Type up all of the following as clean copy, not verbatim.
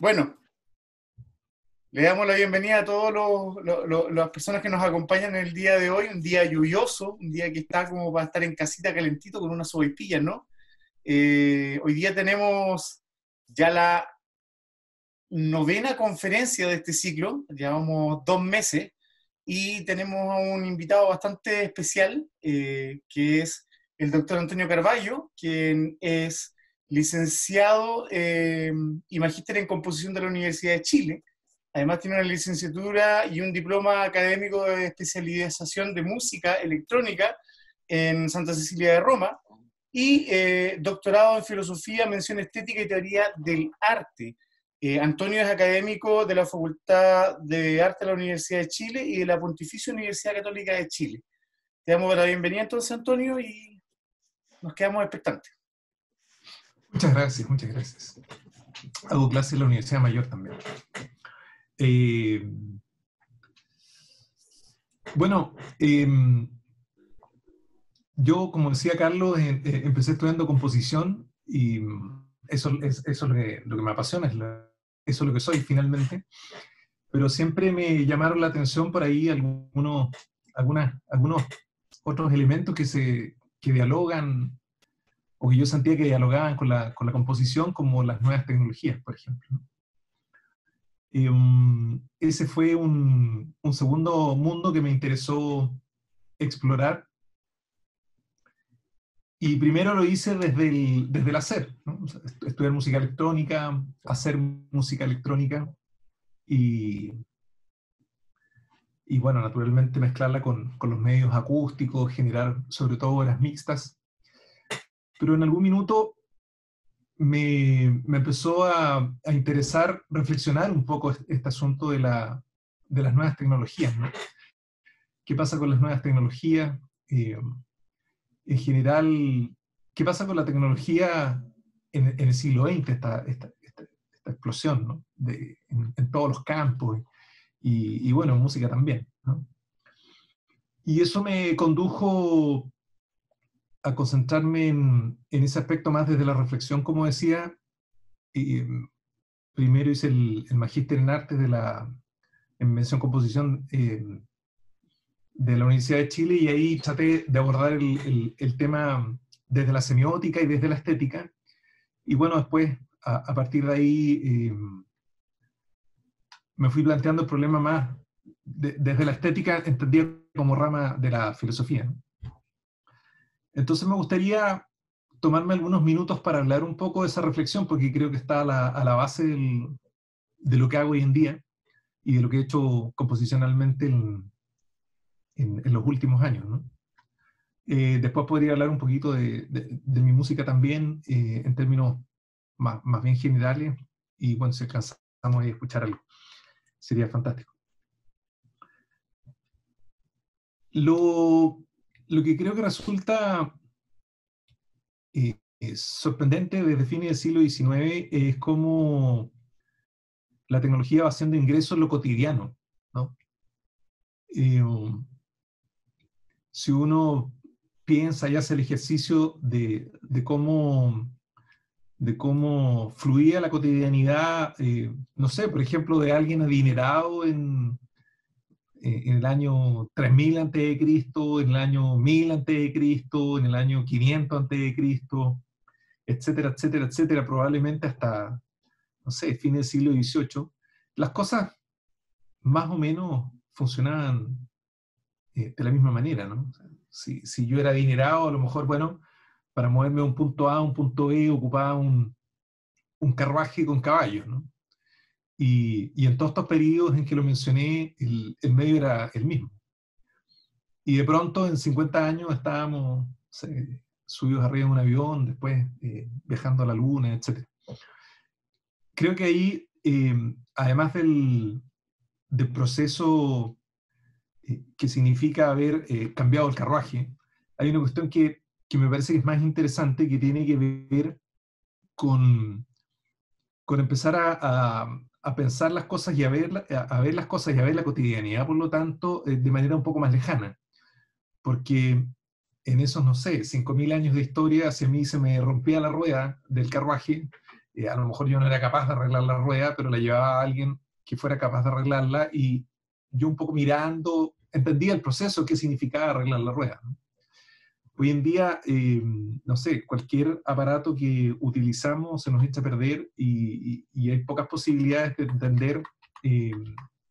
Bueno, le damos la bienvenida a todas las personas que nos acompañan en el día de hoy, un día lluvioso, un día que está como para estar en casita calentito con unas sopaipillas, ¿no? Hoy día tenemos ya la 9ª conferencia de este ciclo, llevamos 2 meses, y tenemos a un invitado bastante especial, que es el doctor Antonio Carballo, quien es licenciado y magíster en composición de la Universidad de Chile. Además tiene una licenciatura y un diploma académico de especialización de música electrónica en Santa Cecilia de Roma y doctorado en filosofía, mención estética y teoría del arte. Antonio es académico de la Facultad de Arte de la Universidad de Chile y de la Pontificia Universidad Católica de Chile. Te damos la bienvenida entonces, Antonio, y nos quedamos expectantes. Muchas gracias, muchas gracias. Hago clases en la Universidad Mayor también. Yo, como decía Carlos, empecé estudiando composición y eso es lo que me apasiona, eso es lo que soy finalmente. Pero siempre me llamaron la atención por ahí algunos otros elementos que dialogan, o que yo sentía que dialogaban con la composición, como las nuevas tecnologías, por ejemplo. Ese fue un segundo mundo que me interesó explorar. Y primero lo hice desde el hacer, ¿no? O sea, estudiar música electrónica, hacer música electrónica, y bueno, naturalmente mezclarla con los medios acústicos, generar sobre todo obras mixtas. Pero en algún minuto me empezó a interesar reflexionar un poco este asunto de las nuevas tecnologías, ¿no? ¿Qué pasa con las nuevas tecnologías? En general, ¿qué pasa con la tecnología en el siglo XX, esta explosión, ¿no? en todos los campos, y bueno, en música también, ¿no? Y eso me condujo a concentrarme en ese aspecto más desde la reflexión, como decía. Primero hice el magíster en artes en mención composición de la Universidad de Chile, y ahí traté de abordar el tema desde la semiótica y desde la estética. Y bueno, después, a partir de ahí, me fui planteando el problema más desde la estética, entendida como rama de la filosofía, ¿no? Entonces me gustaría tomarme algunos minutos para hablar un poco de esa reflexión, porque creo que está a la base de lo que hago hoy en día y de lo que he hecho composicionalmente en los últimos años, ¿no? Después podría hablar un poquito de mi música también, en términos más bien generales, y bueno, si alcanzamos a escuchar algo, sería fantástico. Lo que creo que resulta sorprendente desde fines del siglo XIX es cómo la tecnología va haciendo ingreso en lo cotidiano, ¿no? Si uno piensa y hace el ejercicio de cómo fluía la cotidianidad, no sé, por ejemplo, de alguien adinerado en el año 3000 a.C., en el año 1000 a.C., en el año 500 a.C., etcétera, etcétera, etcétera, probablemente hasta, no sé, fin del siglo XVIII, las cosas más o menos funcionaban de la misma manera, ¿no? Si yo era adinerado, a lo mejor, bueno, para moverme de un punto A a un punto B ocupaba un carruaje con caballos, ¿no? Y en todos estos periodos en que lo mencioné, el medio era el mismo. Y de pronto, en 50 años, estábamos, no sé, subidos arriba de un avión, después viajando a la luna, etc. Creo que ahí, además del proceso que significa haber cambiado el carruaje, hay una cuestión que me parece que es más interesante, que tiene que ver con empezar a pensar las cosas y a ver las cosas y a ver la cotidianidad, por lo tanto, de manera un poco más lejana. Porque en esos, no sé, 5000 años de historia, hacia mí se me rompía la rueda del carruaje a lo mejor yo no era capaz de arreglar la rueda, pero la llevaba a alguien que fuera capaz de arreglarla, y yo un poco mirando, entendía el proceso, qué significaba arreglar la rueda, ¿no? Hoy en día, no sé, cualquier aparato que utilizamos se nos echa a perder, y hay pocas posibilidades de entender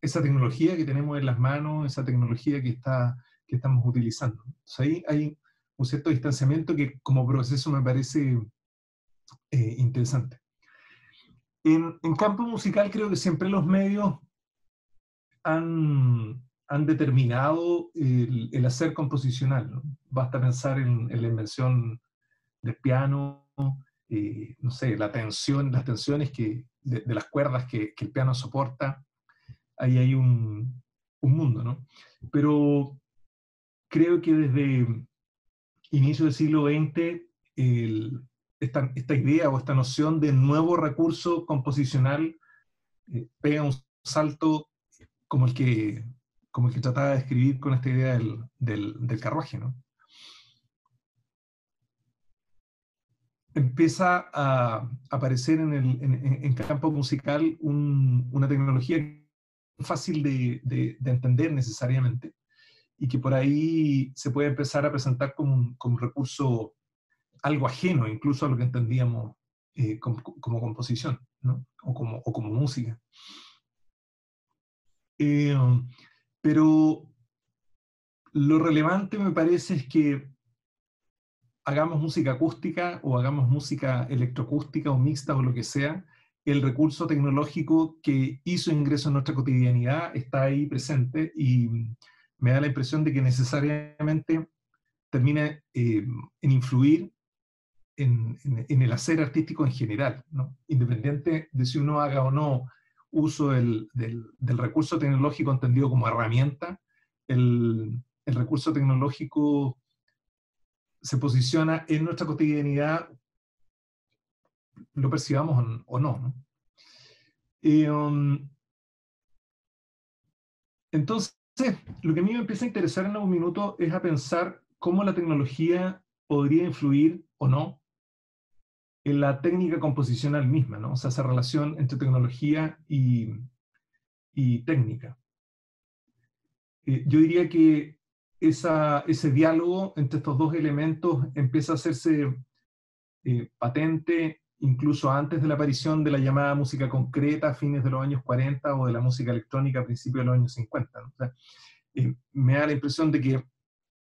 esa tecnología que tenemos en las manos, esa tecnología que estamos utilizando. Entonces ahí hay un cierto distanciamiento que como proceso me parece interesante. En campo musical creo que siempre los medios han determinado el hacer composicional, ¿no? Basta pensar en la invención del piano, no sé, la tensión, las tensiones de las cuerdas que el piano soporta. Ahí hay un mundo, ¿no? Pero creo que desde inicio del siglo XX esta idea o esta noción de nuevo recurso composicional pega un salto como el que trataba de escribir con esta idea del carruaje, ¿no? Empieza a aparecer en campo musical una tecnología fácil de entender necesariamente, y que por ahí se puede empezar a presentar como un recurso algo ajeno incluso a lo que entendíamos como composición, ¿no? o como música. Pero lo relevante me parece es que hagamos música acústica o hagamos música electroacústica o mixta o lo que sea, el recurso tecnológico que hizo ingreso en nuestra cotidianidad está ahí presente, y me da la impresión de que necesariamente termina en influir en el hacer artístico en general, ¿no? Independiente de si uno haga o no uso del recurso tecnológico entendido como herramienta, el recurso tecnológico se posiciona en nuestra cotidianidad, lo percibamos o no, ¿no? Entonces, lo que a mí me empieza a interesar en algún minuto es a pensar cómo la tecnología podría influir o no en la técnica composicional misma, ¿no? O sea, esa relación entre tecnología y técnica. Yo diría que ese diálogo entre estos dos elementos empieza a hacerse patente incluso antes de la aparición de la llamada música concreta a fines de los años 40 o de la música electrónica a principios de los años 50, ¿no? O sea, me da la impresión de que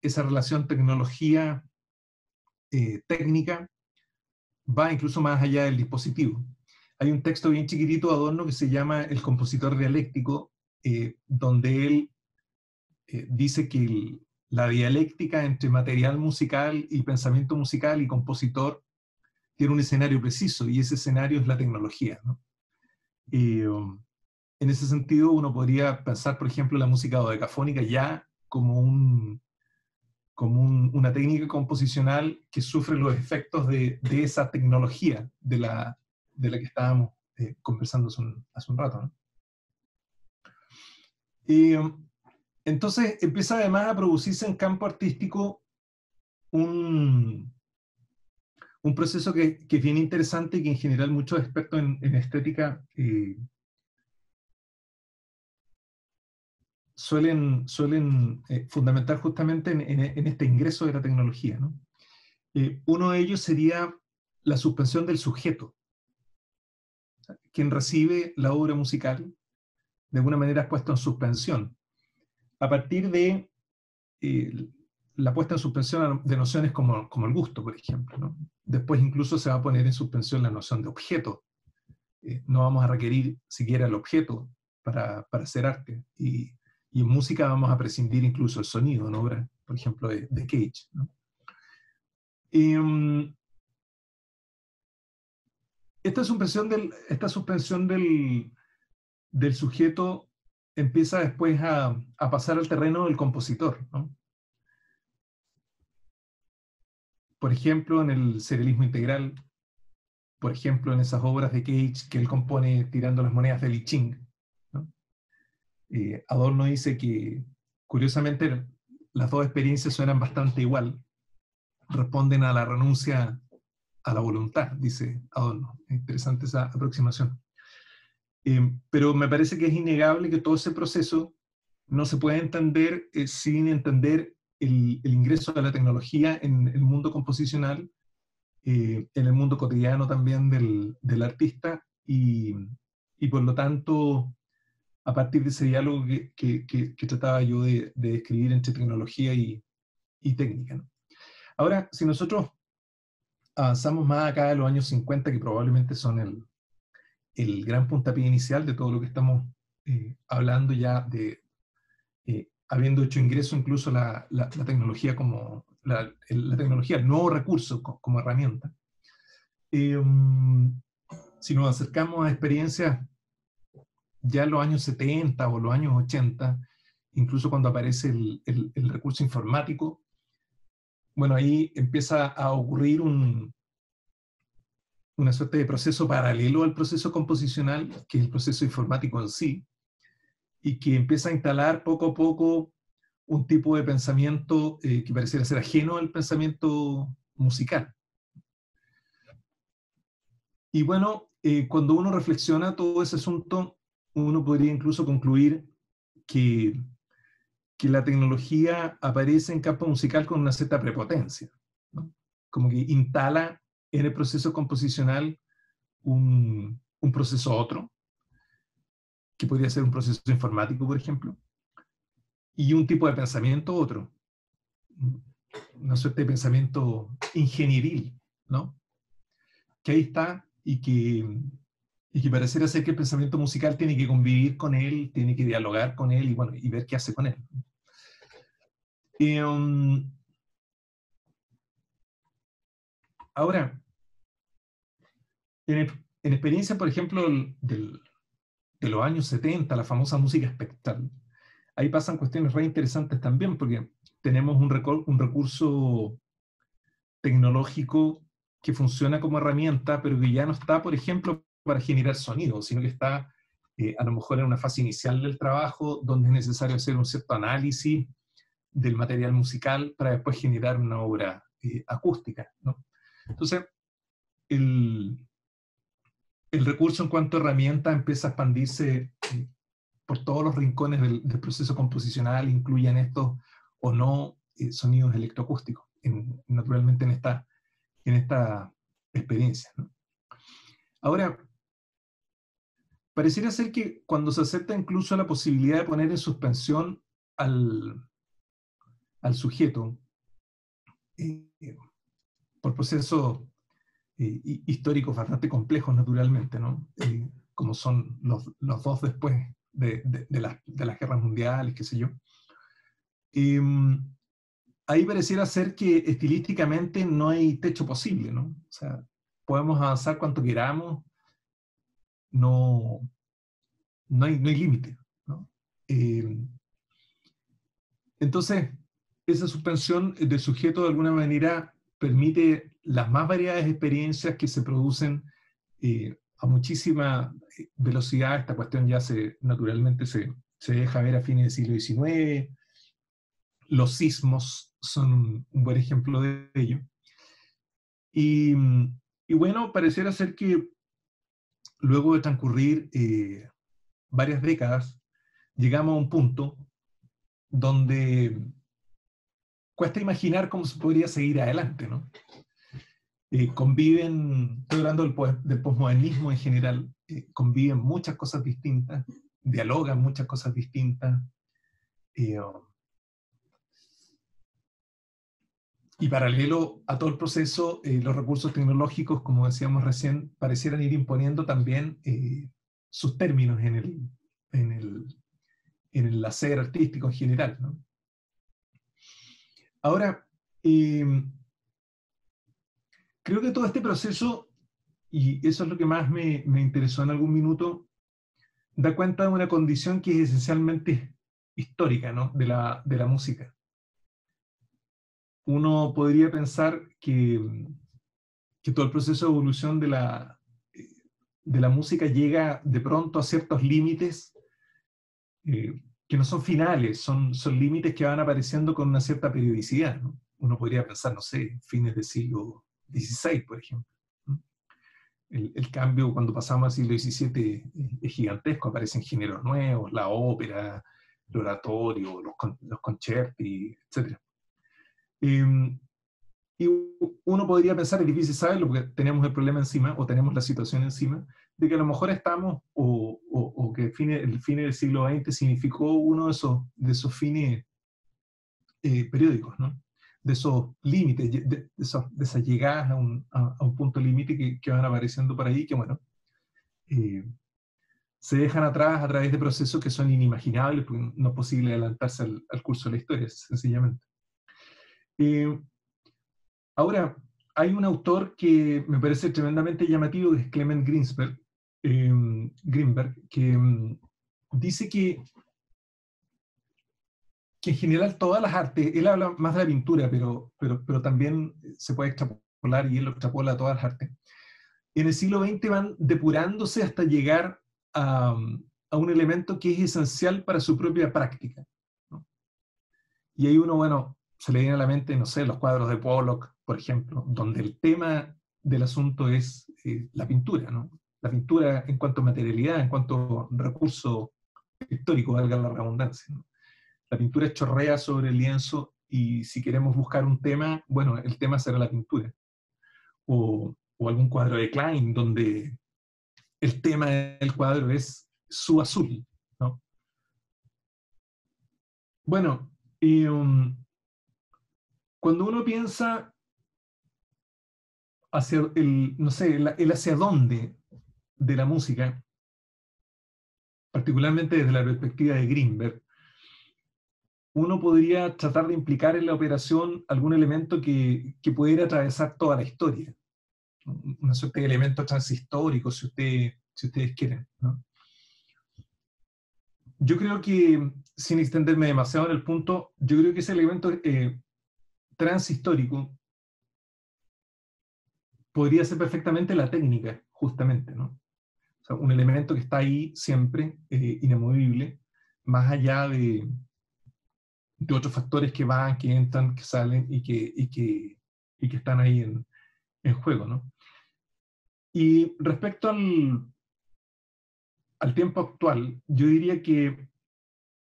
esa relación tecnología-técnica va incluso más allá del dispositivo. Hay un texto bien chiquitito de Adorno que se llama El compositor dialéctico, donde él dice que la dialéctica entre material musical y pensamiento musical y compositor tiene un escenario preciso, y ese escenario es la tecnología, ¿no? En ese sentido uno podría pensar, por ejemplo, la música dodecafónica ya como una técnica composicional que sufre los efectos de esa tecnología de la que estábamos conversando hace un rato, ¿no? Entonces empieza además a producirse en campo artístico un proceso que es bien interesante y que en general muchos expertos en estética suelen fundamentar justamente en este ingreso de la tecnología, ¿no? Uno de ellos sería la suspensión del sujeto. Quien recibe la obra musical, de alguna manera es puesto en suspensión. A partir de la puesta en suspensión de nociones como el gusto, por ejemplo, ¿no? Después incluso se va a poner en suspensión la noción de objeto. No vamos a requerir siquiera el objeto para hacer arte. Y en música vamos a prescindir incluso el sonido, en obras, por ejemplo, de Cage, ¿no? Esta suspensión del sujeto empieza después a pasar al terreno del compositor, ¿no? Por ejemplo, en el serialismo integral, por ejemplo, en esas obras de Cage que él compone tirando las monedas del I Ching, ¿no? Adorno dice que, curiosamente, las dos experiencias suenan bastante igual, responden a la renuncia a la voluntad, dice Adorno. Interesante esa aproximación. Pero me parece que es innegable que todo ese proceso no se puede entender sin entender el ingreso de la tecnología en el mundo composicional, en el mundo cotidiano también del artista, y por lo tanto, a partir de ese diálogo que trataba yo de describir entre tecnología y técnica, ¿no? Ahora, si nosotros avanzamos más acá de los años 50, que probablemente son el gran puntapié inicial de todo lo que estamos hablando ya, habiendo hecho ingreso incluso la tecnología como la tecnología, el nuevo recurso como herramienta. Si nos acercamos a experiencias ya en los años 70 o los años 80, incluso cuando aparece el recurso informático, bueno, ahí empieza a ocurrir una suerte de proceso paralelo al proceso composicional, que es el proceso informático en sí, y que empieza a instalar poco a poco un tipo de pensamiento que pareciera ser ajeno al pensamiento musical. Y bueno, cuando uno reflexiona todo ese asunto, uno podría incluso concluir que la tecnología aparece en campo musical con una cierta prepotencia, ¿no? Como que instala en el proceso composicional un proceso otro, que podría ser un proceso informático, por ejemplo, y un tipo de pensamiento otro, una suerte de pensamiento ingenieril, ¿no? Que ahí está y que pareciera ser que el pensamiento musical tiene que convivir con él, tiene que dialogar con él y, bueno, y ver qué hace con él. Ahora, en experiencia, por ejemplo, de los años 70, la famosa música espectral, ahí pasan cuestiones re interesantes también, porque tenemos un recurso tecnológico que funciona como herramienta, pero que ya no está, por ejemplo, para generar sonido, sino que está a lo mejor en una fase inicial del trabajo, donde es necesario hacer un cierto análisis del material musical para después generar una obra acústica, ¿no? Entonces, el recurso en cuanto a herramienta empieza a expandirse por todos los rincones del proceso composicional, incluyan estos o no sonidos electroacústicos, naturalmente en esta experiencia, ¿no? Ahora, pareciera ser que cuando se acepta incluso la posibilidad de poner en suspensión al sujeto, por procesos históricos bastante complejos naturalmente, ¿no? Como son los dos después de las guerras mundiales, qué sé yo. Ahí pareciera ser que estilísticamente no hay techo posible, ¿no? O sea, podemos avanzar cuanto queramos, no hay límite, ¿no? Entonces, esa suspensión del sujeto de alguna manera permite las más variadas experiencias que se producen a muchísima velocidad. Esta cuestión ya naturalmente se deja ver a fines del siglo XIX. Los sismos son un buen ejemplo de ello. Y bueno, pareciera ser que luego de transcurrir varias décadas, llegamos a un punto donde cuesta imaginar cómo se podría seguir adelante, ¿no? Conviven, estoy hablando del posmodernismo en general, conviven muchas cosas distintas, dialogan muchas cosas distintas, y paralelo a todo el proceso, los recursos tecnológicos, como decíamos recién, parecieran ir imponiendo también sus términos en el hacer artístico en general, ¿no? Ahora, creo que todo este proceso, y eso es lo que más me interesó en algún minuto, da cuenta de una condición que es esencialmente histórica, ¿no? de la música. Uno podría pensar que todo el proceso de evolución de la música llega de pronto a ciertos límites que no son finales, son límites que van apareciendo con una cierta periodicidad, ¿no? Uno podría pensar, no sé, fines del siglo XVI, por ejemplo. el cambio cuando pasamos al siglo XVII es gigantesco, aparecen géneros nuevos, la ópera, el oratorio, los concerti, etc. Y uno podría pensar, es difícil saberlo porque tenemos el problema encima, o tenemos la situación encima, de que a lo mejor estamos, o que el fin del siglo XX significó uno de esos fines periódicos, ¿no? De esos límites, de esas llegadas a un punto límite que van apareciendo por ahí, que bueno, se dejan atrás a través de procesos que son inimaginables, porque no es posible adelantarse al curso de la historia, sencillamente. Ahora, hay un autor que me parece tremendamente llamativo, que es Clement Greenberg, que dice que en general todas las artes, él habla más de la pintura, pero también se puede extrapolar, y él lo extrapola a todas las artes. En el siglo XX van depurándose hasta llegar a un elemento que es esencial para su propia práctica, ¿no? Y ahí uno, bueno, se le viene a la mente, no sé, los cuadros de Pollock, por ejemplo, donde el tema del asunto es la pintura, ¿no? La pintura en cuanto a materialidad, en cuanto a recurso histórico, valga la redundancia, ¿no? La pintura chorrea sobre el lienzo, y si queremos buscar un tema, bueno, el tema será la pintura. O algún cuadro de Klein, donde el tema del cuadro es su azul, ¿no? Bueno, y, cuando uno piensa hacia no sé, el hacia dónde de la música, particularmente desde la perspectiva de Greenberg, uno podría tratar de implicar en la operación algún elemento que pudiera atravesar toda la historia. Una suerte de elemento transhistórico, si ustedes quieren, ¿no? Yo creo que, sin extenderme demasiado en el punto, yo creo que ese elemento transhistórico podría ser perfectamente la técnica, justamente, ¿no? O sea, un elemento que está ahí siempre, inamovible, más allá de otros factores que van, que entran, que salen y que están ahí en juego, ¿no? Y respecto al tiempo actual, yo diría que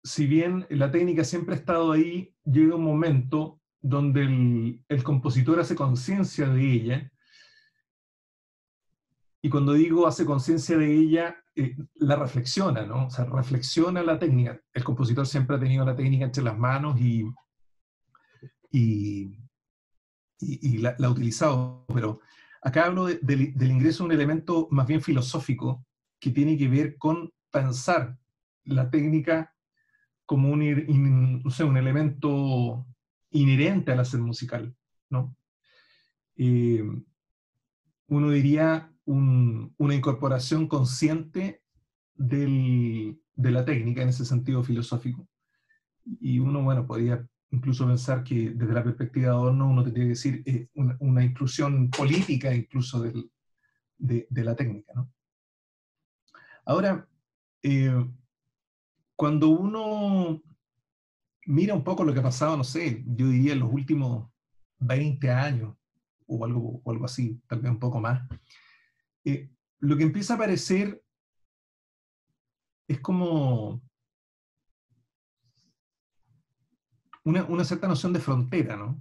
si bien la técnica siempre ha estado ahí, llega un momento donde el compositor hace conciencia de ella, y cuando digo hace conciencia de ella, la reflexiona, ¿no? O sea, reflexiona la técnica. El compositor siempre ha tenido la técnica entre las manos y la ha utilizado, pero acá hablo del ingreso de un elemento más bien filosófico que tiene que ver con pensar la técnica como no sé, un elemento inherente al hacer musical, ¿no? Uno diría una incorporación consciente de la técnica en ese sentido filosófico. Y uno, bueno, podría incluso pensar que desde la perspectiva de Adorno uno tendría que decir una inclusión política incluso de la técnica, ¿no? Ahora, cuando uno mira un poco lo que ha pasado, no sé, yo diría en los últimos 20 años o algo así, tal vez un poco más, lo que empieza a aparecer es como una cierta noción de frontera, ¿no?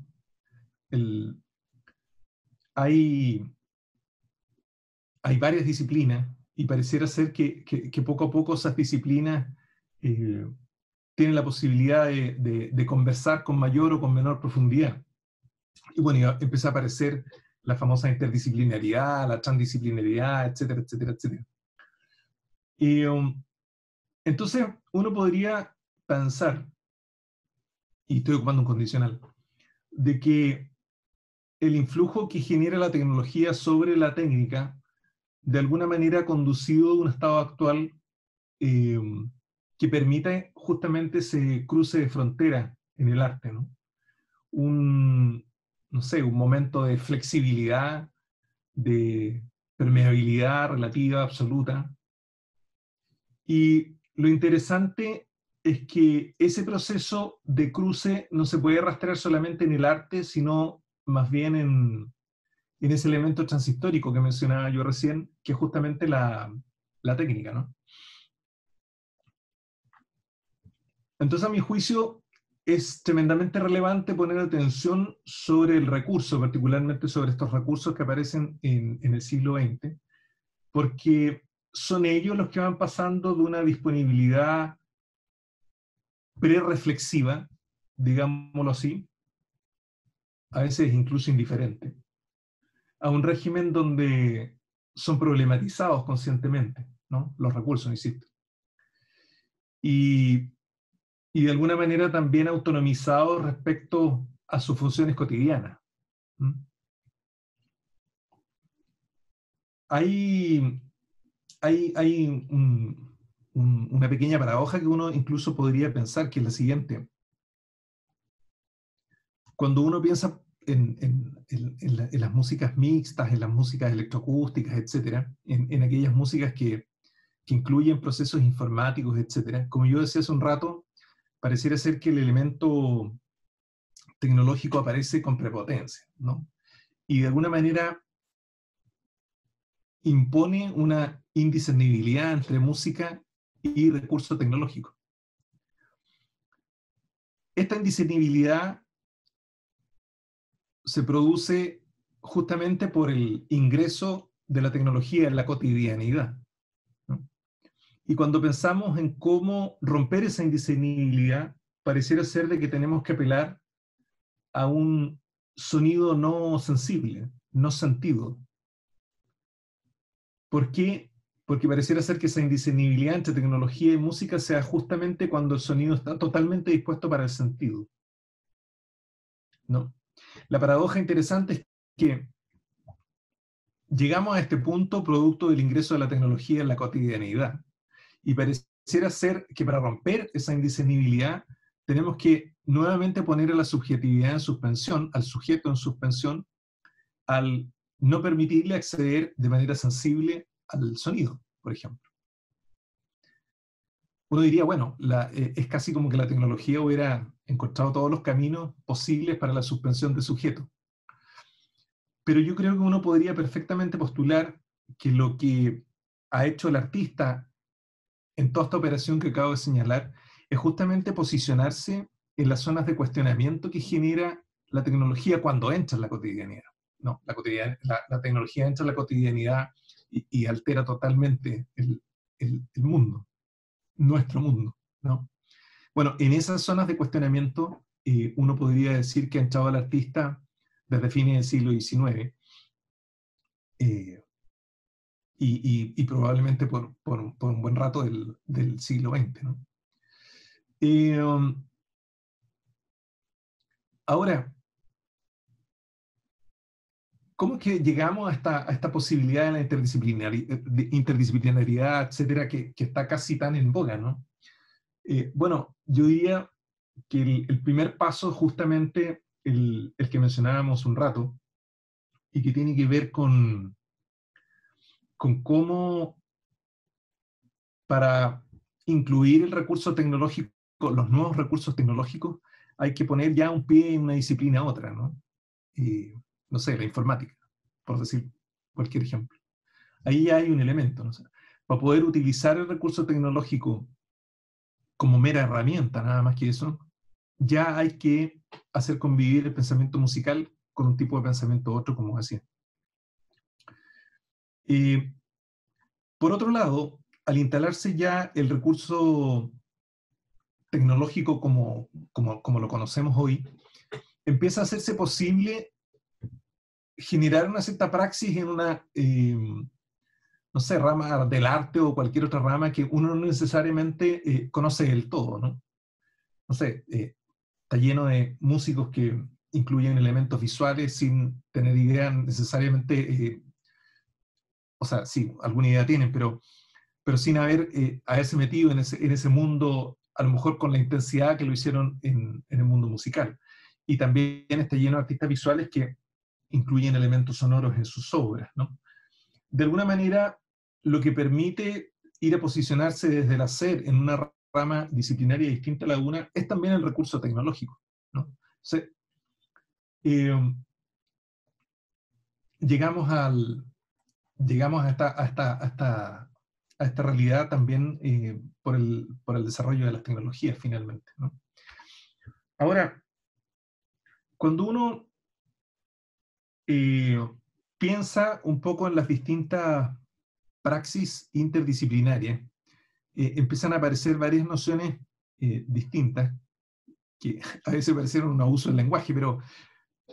Hay varias disciplinas, y pareciera ser que poco a poco esas disciplinas tienen la posibilidad de conversar con mayor o con menor profundidad. Y bueno, y empieza a aparecer la famosa interdisciplinaridad, la transdisciplinaridad, etcétera, etcétera, etcétera. Y, entonces, uno podría pensar, y estoy ocupando un condicional, de que el influjo que genera la tecnología sobre la técnica, de alguna manera ha conducido a un estado actual que permite justamente ese cruce de frontera en el arte, ¿no? No sé, un momento de flexibilidad, de permeabilidad relativa, absoluta. Y lo interesante es que ese proceso de cruce no se puede rastrear solamente en el arte, sino más bien y de ese elemento transhistórico que mencionaba yo recién, que es justamente la técnica, ¿no? Entonces, a mi juicio, es tremendamente relevante poner atención sobre el recurso, particularmente sobre estos recursos que aparecen en el siglo XX, porque son ellos los que van pasando de una disponibilidad prereflexiva, digámoslo así, a veces incluso indiferente, a un régimen donde son problematizados conscientemente, ¿no? Los recursos, insisto. Y de alguna manera también autonomizados respecto a sus funciones cotidianas. Hay una pequeña paradoja que uno incluso podría pensar, que es la siguiente. Cuando uno piensa en las músicas mixtas, en las músicas electroacústicas, etc., en aquellas músicas que incluyen procesos informáticos, etc., como yo decía hace un rato, pareciera ser que el elemento tecnológico aparece con prepotencia, ¿no? Y de alguna manera impone una indiscernibilidad entre música y recurso tecnológico. Esta indiscernibilidad se produce justamente por el ingreso de la tecnología en la cotidianidad, ¿no? Y cuando pensamos en cómo romper esa indiscernibilidad, pareciera ser de que tenemos que apelar a un sonido no sensible, no sentido. ¿Por qué? Porque pareciera ser que esa indiscernibilidad entre tecnología y música sea justamente cuando el sonido está totalmente dispuesto para el sentido, ¿no? La paradoja interesante es que llegamos a este punto producto del ingreso de la tecnología en la cotidianidad. Y pareciera ser que para romper esa indiscernibilidad tenemos que nuevamente poner a la subjetividad en suspensión, al sujeto en suspensión, al no permitirle acceder de manera sensible al sonido, por ejemplo. Uno diría, bueno, es casi como que la tecnología hubiera encontrado todos los caminos posibles para la suspensión de sujeto. Pero yo creo que uno podría perfectamente postular que lo que ha hecho el artista en toda esta operación que acabo de señalar es justamente posicionarse en las zonas de cuestionamiento que genera la tecnología cuando entra en la cotidianidad. No, la tecnología entra en la cotidianidad y altera totalmente el mundo. Nuestro mundo, ¿no? Bueno, en esas zonas de cuestionamiento uno podría decir que ha entrado el artista desde fines del siglo XIX y probablemente por un buen rato del siglo XX, ¿no? Ahora, ¿cómo es que llegamos a esta posibilidad de la interdisciplinaridad, etcétera, que está casi tan en boga, ¿no? Bueno, yo diría que el primer paso es justamente el que mencionábamos un rato, y que tiene que ver con cómo, para incluir el recurso tecnológico, los nuevos recursos tecnológicos, hay que poner ya un pie en una disciplina a otra, ¿no? No sé, la informática, por decir cualquier ejemplo. Ahí hay un elemento, ¿no? O sea, para poder utilizar el recurso tecnológico como mera herramienta, nada más que eso, ya hay que hacer convivir el pensamiento musical con un tipo de pensamiento otro, como decía. Por otro lado, al instalarse ya el recurso tecnológico como lo conocemos hoy, empieza a hacerse posible generar una cierta praxis en una, no sé, rama del arte o cualquier otra rama que uno no necesariamente conoce del todo, ¿no? No sé, está lleno de músicos que incluyen elementos visuales sin tener idea necesariamente, o sea, sí, alguna idea tienen, pero sin haberse metido en ese mundo, a lo mejor con la intensidad que lo hicieron en el mundo musical. Y también está lleno de artistas visuales que incluyen elementos sonoros en sus obras, ¿no? De alguna manera, lo que permite ir a posicionarse desde el hacer en una rama disciplinaria distinta a la una es también el recurso tecnológico, ¿no? O sea, llegamos al... llegamos a esta realidad también por el desarrollo de las tecnologías, finalmente, ¿no? Ahora, cuando uno piensa un poco en las distintas praxis interdisciplinarias, empiezan a aparecer varias nociones distintas, que a veces parecieron un abuso del lenguaje, pero,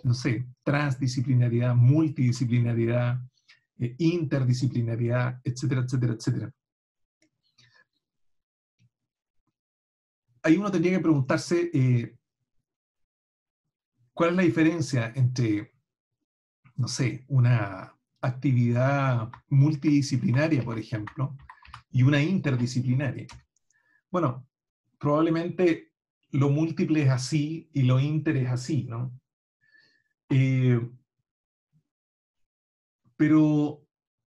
no sé, transdisciplinaridad, multidisciplinaridad, interdisciplinariedad, etcétera, etcétera, etcétera. Ahí uno tendría que preguntarse cuál es la diferencia entre, no sé, una actividad multidisciplinaria, por ejemplo, y una interdisciplinaria. Bueno, probablemente lo múltiple es así y lo inter es así, ¿no? Pero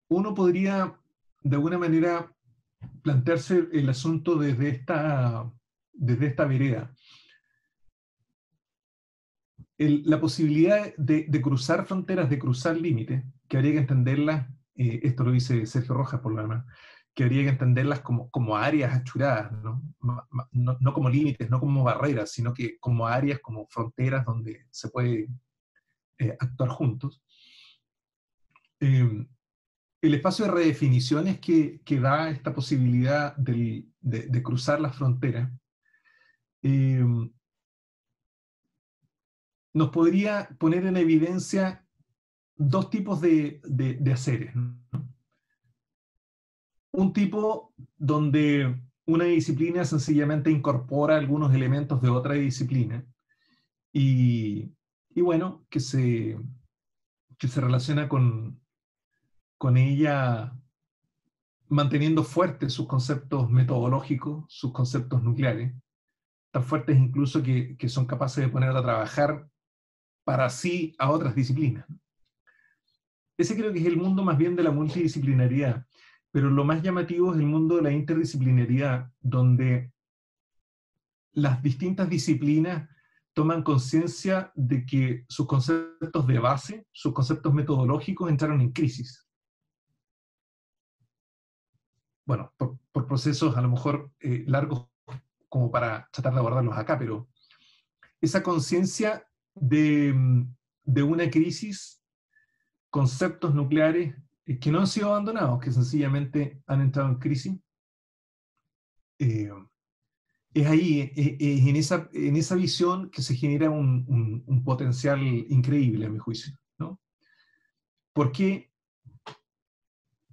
uno podría, de alguna manera, plantearse el asunto desde esta vereda. La posibilidad de cruzar fronteras, de cruzar límites, que habría que entenderlas, esto lo dice Sergio Rojas por lo demás, que habría que entenderlas como áreas achuradas, ¿no? No como límites, no como barreras, sino que como áreas, como fronteras donde se puede actuar juntos. El espacio de redefiniciones que da esta posibilidad de cruzar las fronteras nos podría poner en evidencia dos tipos de haceres, ¿no? Un tipo donde una disciplina sencillamente incorpora algunos elementos de otra disciplina y bueno, que se relaciona con ella manteniendo fuertes sus conceptos metodológicos, sus conceptos nucleares, tan fuertes incluso que son capaces de ponerla a trabajar para sí a otras disciplinas. Ese creo que es el mundo más bien de la multidisciplinaridad, pero lo más llamativo es el mundo de la interdisciplinaridad, donde las distintas disciplinas toman conciencia de que sus conceptos de base, sus conceptos metodológicos entraron en crisis. Bueno, por procesos a lo mejor largos como para tratar de abordarlos acá, pero esa conciencia de una crisis, conceptos nucleares que no han sido abandonados, que sencillamente han entrado en crisis, es ahí, es en esa visión que se genera un potencial increíble, a mi juicio, ¿no? ¿Por qué?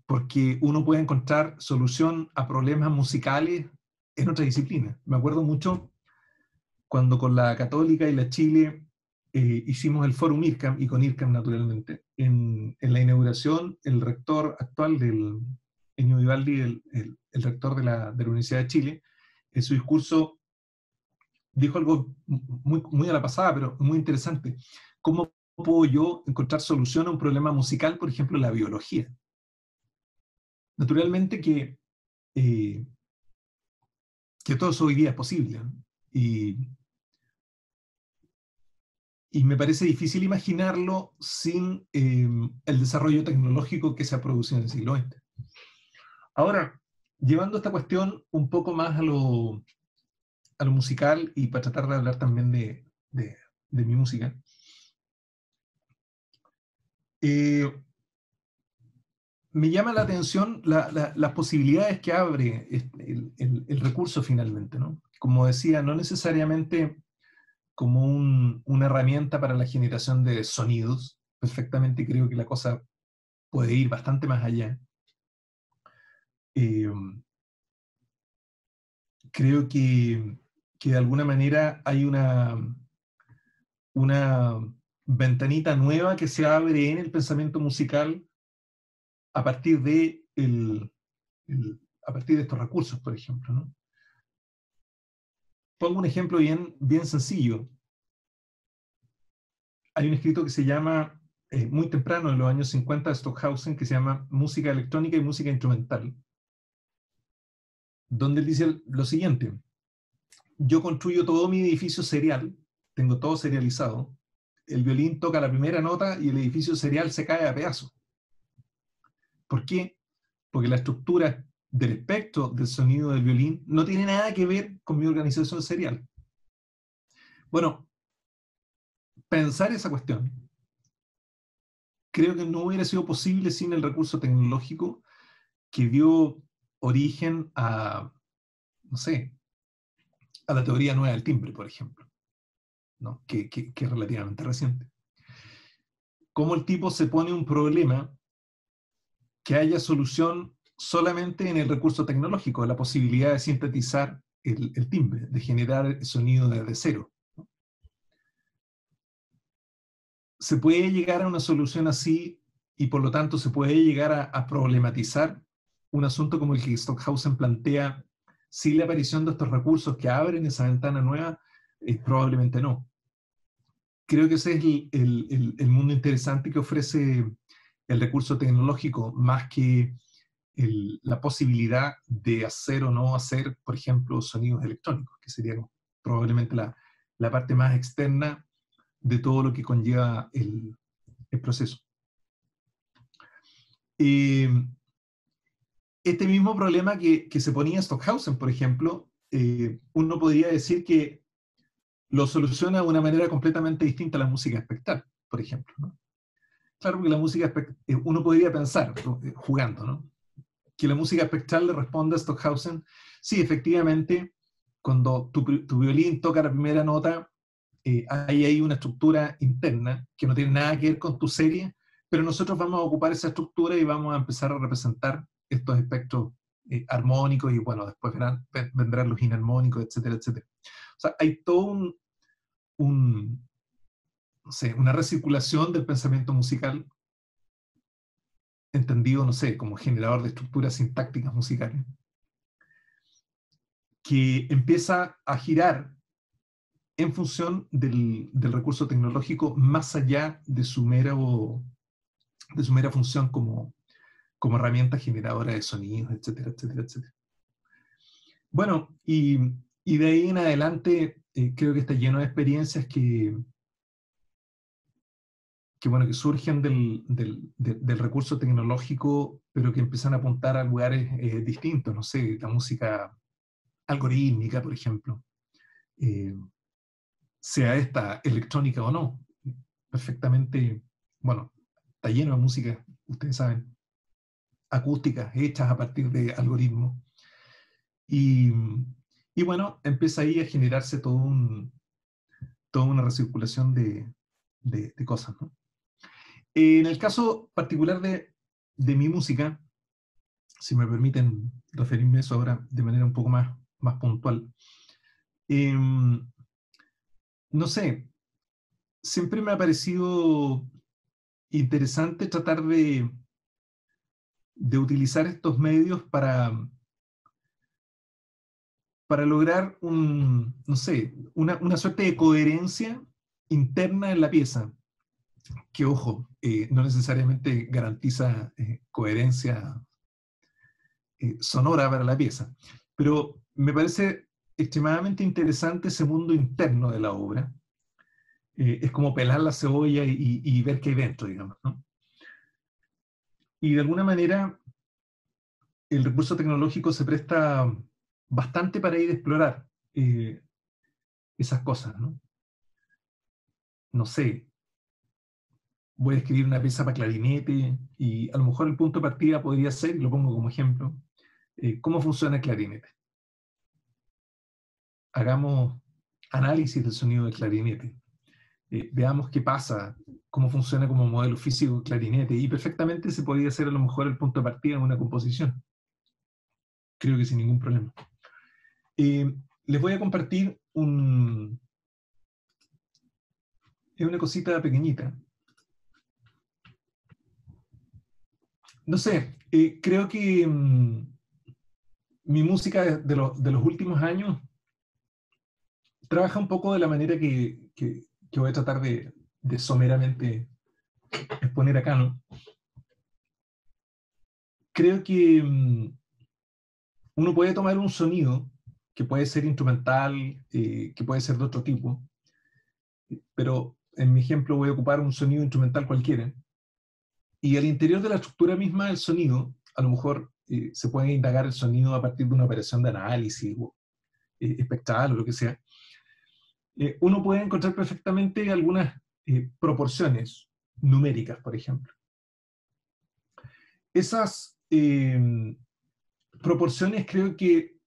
Porque uno puede encontrar solución a problemas musicales en otra disciplina. Me acuerdo mucho cuando con la Católica y la Chile hicimos el Fórum IRCAM, y con IRCAM naturalmente. En la inauguración, el rector actual, Ennio Vivaldi, el rector de la Universidad de Chile, en su discurso dijo algo muy, muy a la pasada, pero muy interesante. ¿Cómo puedo yo encontrar solución a un problema musical, por ejemplo, la biología? Naturalmente que todo eso hoy día es posible, ¿no? Y me parece difícil imaginarlo sin el desarrollo tecnológico que se ha producido en el siglo XX. Ahora, llevando esta cuestión un poco más a lo musical, y para tratar de hablar también de mi música, me llama la atención las posibilidades que abre el recurso finalmente, ¿no? Como decía, no necesariamente como una herramienta para la generación de sonidos, perfectamente creo que la cosa puede ir bastante más allá. Creo que de alguna manera hay una ventanita nueva que se abre en el pensamiento musical a partir de estos recursos, por ejemplo, ¿no? Pongo un ejemplo bien sencillo. Hay un escrito que se llama, muy temprano, en los años 50, de Stockhausen, que se llama Música electrónica y música instrumental, donde él dice lo siguiente: yo construyo todo mi edificio serial, tengo todo serializado, el violín toca la primera nota y el edificio serial se cae a pedazos. ¿Por qué? Porque la estructura del espectro del sonido del violín no tiene nada que ver con mi organización serial. Bueno, pensar esa cuestión creo que no hubiera sido posible sin el recurso tecnológico que dio origen a, no sé, a la teoría nueva del timbre, por ejemplo, ¿no? Que es relativamente reciente. Cómo el tipo se pone un problema que haya solución solamente en el recurso tecnológico, la posibilidad de sintetizar el timbre, de generar el sonido desde cero, ¿no? Se puede llegar a una solución así y por lo tanto se puede llegar a problematizar un asunto como el que Stockhausen plantea. Si la aparición de estos recursos que abren esa ventana nueva, probablemente no. Creo que ese es el mundo interesante que ofrece el recurso tecnológico, más que la posibilidad de hacer o no hacer, por ejemplo, sonidos electrónicos, que sería probablemente la parte más externa de todo lo que conlleva el proceso. Este mismo problema que se ponía Stockhausen, por ejemplo, uno podría decir que lo soluciona de una manera completamente distinta a la música espectral, por ejemplo, ¿no? Claro, porque la música espectral, uno podría pensar, jugando, ¿no?, que la música espectral le responde a Stockhausen, sí, efectivamente, cuando tu violín toca la primera nota, hay ahí una estructura interna que no tiene nada que ver con tu serie, pero nosotros vamos a ocupar esa estructura y vamos a empezar a representar estos espectros armónicos, y bueno, después vendrán los inarmónicos, etcétera, etcétera. O sea, hay todo no sé, una recirculación del pensamiento musical, entendido, no sé, como generador de estructuras sintácticas musicales, que empieza a girar en función del recurso tecnológico, más allá de su mera función como herramienta generadora de sonidos, etcétera, etcétera, etcétera. Bueno, y de ahí en adelante creo que está lleno de experiencias que surgen del recurso tecnológico, pero que empiezan a apuntar a lugares distintos, no sé, la música algorítmica, por ejemplo, sea esta electrónica o no, perfectamente, bueno, está lleno de música, ustedes saben, acústicas hechas a partir de algoritmos. Y bueno, empieza ahí a generarse toda una recirculación de cosas, ¿no? En el caso particular de mi música, si me permiten referirme a eso ahora de manera un poco más puntual, no sé, siempre me ha parecido interesante tratar de utilizar estos medios para lograr una suerte de coherencia interna en la pieza, que ojo, no necesariamente garantiza coherencia sonora para la pieza, pero me parece extremadamente interesante ese mundo interno de la obra. Es como pelar la cebolla y ver qué hay dentro, digamos, ¿no? Y de alguna manera, el recurso tecnológico se presta bastante para ir a explorar esas cosas, ¿no? No sé, voy a escribir una pieza para clarinete, y a lo mejor el punto de partida podría ser, y lo pongo como ejemplo, ¿cómo funciona el clarinete? Hagamos análisis del sonido del clarinete. Veamos qué pasa, cómo funciona como modelo físico el clarinete, y perfectamente se podría hacer a lo mejor el punto de partida en una composición. Creo que sin ningún problema. Les voy a compartir una cosita pequeñita. No sé, creo que mi música de los últimos años trabaja un poco de la manera que voy a tratar de someramente exponer acá, ¿no? Creo que uno puede tomar un sonido que puede ser instrumental, que puede ser de otro tipo, pero en mi ejemplo voy a ocupar un sonido instrumental cualquiera, y al interior de la estructura misma del sonido, a lo mejor se puede indagar el sonido a partir de una operación de análisis, o, espectral o lo que sea, uno puede encontrar perfectamente algunas proporciones numéricas, por ejemplo. Esas proporciones creo que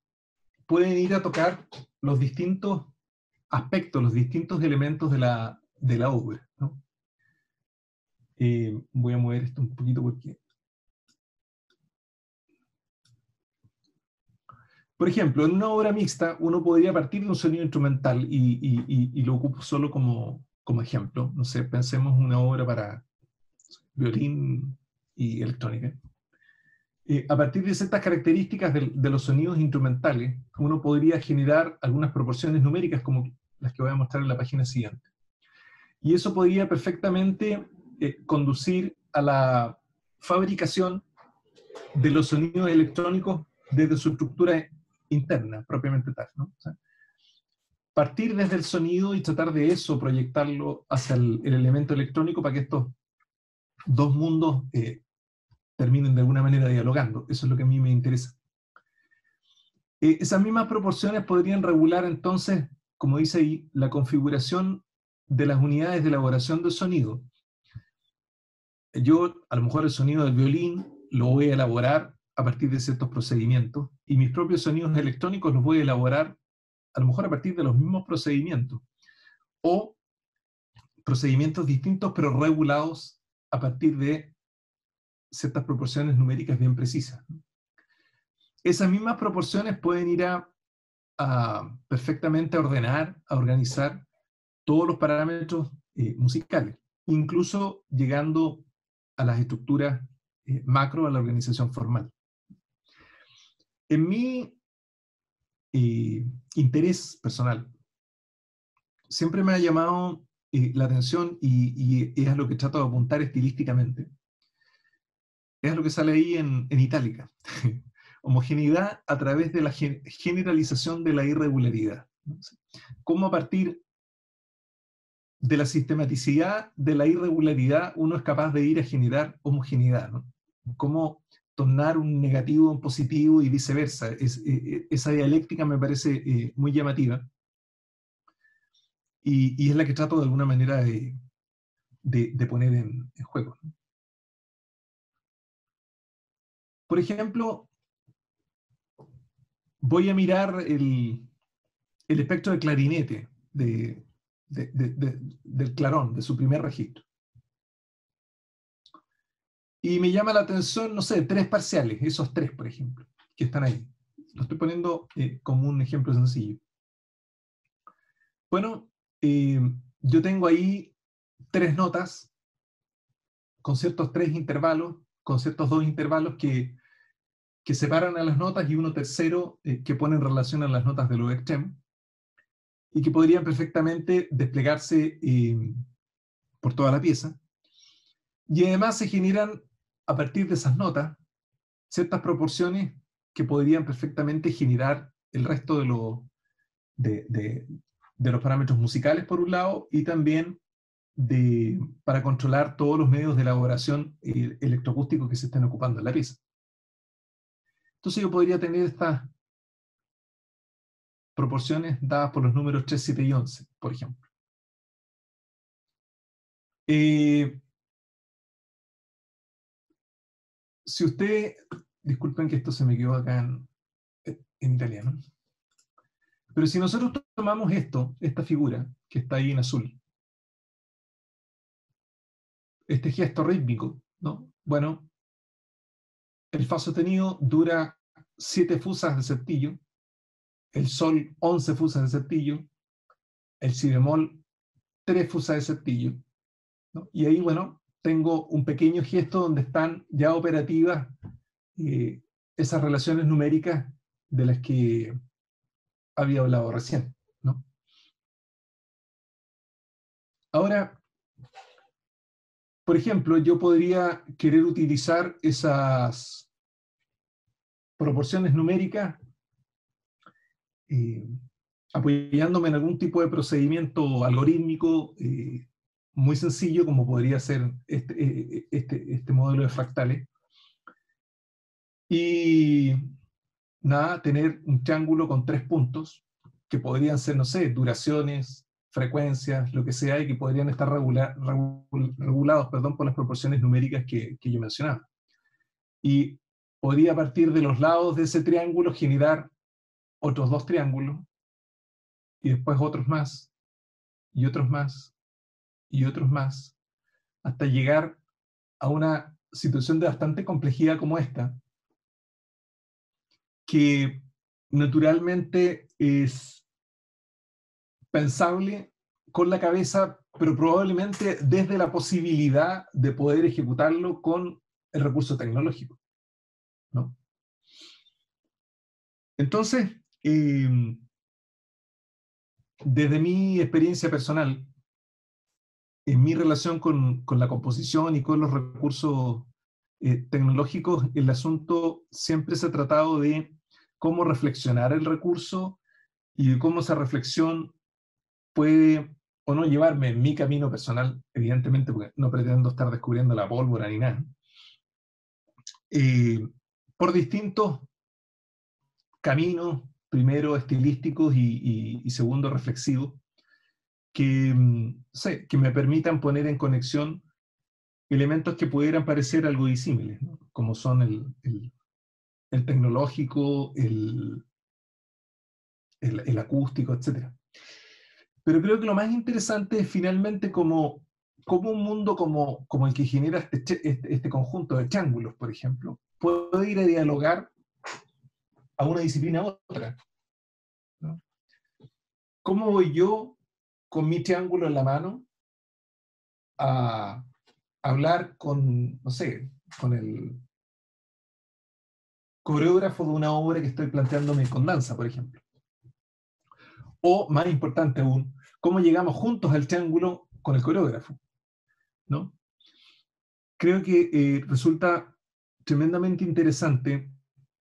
pueden ir a tocar los distintos aspectos, los distintos elementos de la obra, ¿no? Voy a mover esto un poquito porque... Por ejemplo, en una obra mixta uno podría partir de un sonido instrumental y lo ocupo solo como, como ejemplo. No sé, pensemos una obra para violín y electrónica. A partir de ciertas características de los sonidos instrumentales, uno podría generar algunas proporciones numéricas como las que voy a mostrar en la página siguiente. Y eso podría perfectamente conducir a la fabricación de los sonidos electrónicos desde su estructura interna, propiamente tal, ¿no? O sea, partir desde el sonido y tratar de eso, proyectarlo hacia el elemento electrónico para que estos dos mundos terminen de alguna manera dialogando. Eso es lo que a mí me interesa. Esas mismas proporciones podrían regular entonces, como dice ahí, la configuración de las unidades de elaboración del sonido. Yo, a lo mejor el sonido del violín lo voy a elaborar a partir de ciertos procedimientos, y mis propios sonidos electrónicos los voy a elaborar a lo mejor a partir de los mismos procedimientos, o procedimientos distintos pero regulados a partir de ciertas proporciones numéricas bien precisas. Esas mismas proporciones pueden ir a perfectamente a ordenar, a organizar todos los parámetros musicales, incluso llegando a las estructuras macro, a la organización formal. En mi interés personal, siempre me ha llamado la atención, y es a lo que trato de apuntar estilísticamente, es a lo que sale ahí en itálica, homogeneidad a través de la generalización de la irregularidad, ¿no? Cómo a partir de la sistematicidad de la irregularidad uno es capaz de ir a generar homogeneidad, ¿no? Cómo tornar un negativo en positivo y viceversa. Esa dialéctica me parece muy llamativa, y es la que trato de alguna manera de poner en juego, ¿no? Por ejemplo, voy a mirar el espectro de clarinete, del clarón, de su primer registro. Y me llama la atención, no sé, tres parciales, esos tres, por ejemplo, que están ahí. Lo estoy poniendo como un ejemplo sencillo. Bueno, yo tengo ahí tres notas, con ciertos tres intervalos, con ciertos dos intervalos que separan a las notas, y uno tercero que pone en relación a las notas de los extremos, y que podrían perfectamente desplegarse por toda la pieza. Y además se generan a partir de esas notas ciertas proporciones que podrían perfectamente generar el resto de los parámetros musicales, por un lado, y también para controlar todos los medios de elaboración electroacústicos que se estén ocupando en la pieza. Entonces yo podría tener estas proporciones dadas por los números 3, 7 y 11, por ejemplo. Si usted, disculpen que esto se me quedó acá en italiano, pero si nosotros tomamos esta figura que está ahí en azul, este gesto rítmico, ¿no? Bueno, el fa sostenido dura 7 fusas de septillo, el sol 11 fusas de septillo, el si bemol 3 fusas de septillo, ¿no? Y ahí, bueno, tengo un pequeño gesto donde están ya operativas esas relaciones numéricas de las que había hablado recién, ¿no? Ahora, por ejemplo, yo podría querer utilizar esas proporciones numéricas apoyándome en algún tipo de procedimiento algorítmico muy sencillo, como podría ser este modelo de fractales. Y nada, tener un triángulo con 3 puntos, que podrían ser, no sé, duraciones, frecuencias, lo que sea, y que podrían estar regulados, perdón, por las proporciones numéricas que yo mencionaba. Y podría, a partir de los lados de ese triángulo, generar otros 2 triángulos, y después otros más, y otros más, y otros más, hasta llegar a una situación de bastante complejidad como esta, que naturalmente es pensable con la cabeza, pero probablemente desde la posibilidad de poder ejecutarlo con el recurso tecnológico, ¿no? Entonces, desde mi experiencia personal, en mi relación con la composición y con los recursos tecnológicos, el asunto siempre se ha tratado de cómo reflexionar el recurso y de cómo esa reflexión puede o no llevarme en mi camino personal, evidentemente, porque no pretendo estar descubriendo la pólvora ni nada, por distintos caminos, primero estilísticos y segundo reflexivos, que me permitan poner en conexión elementos que pudieran parecer algo disímiles, ¿no? Como son el tecnológico, el acústico, etc. Pero creo que lo más interesante es finalmente como un mundo como el que genera este conjunto de triángulos, por ejemplo, puede ir a dialogar a una disciplina u otra, ¿no? ¿Cómo voy yo con mi triángulo en la mano a hablar con, no sé, con el coreógrafo de una obra que estoy planteándome con danza, por ejemplo? O, más importante aún, ¿cómo llegamos juntos al triángulo con el coreógrafo, ¿no? Creo que resulta tremendamente interesante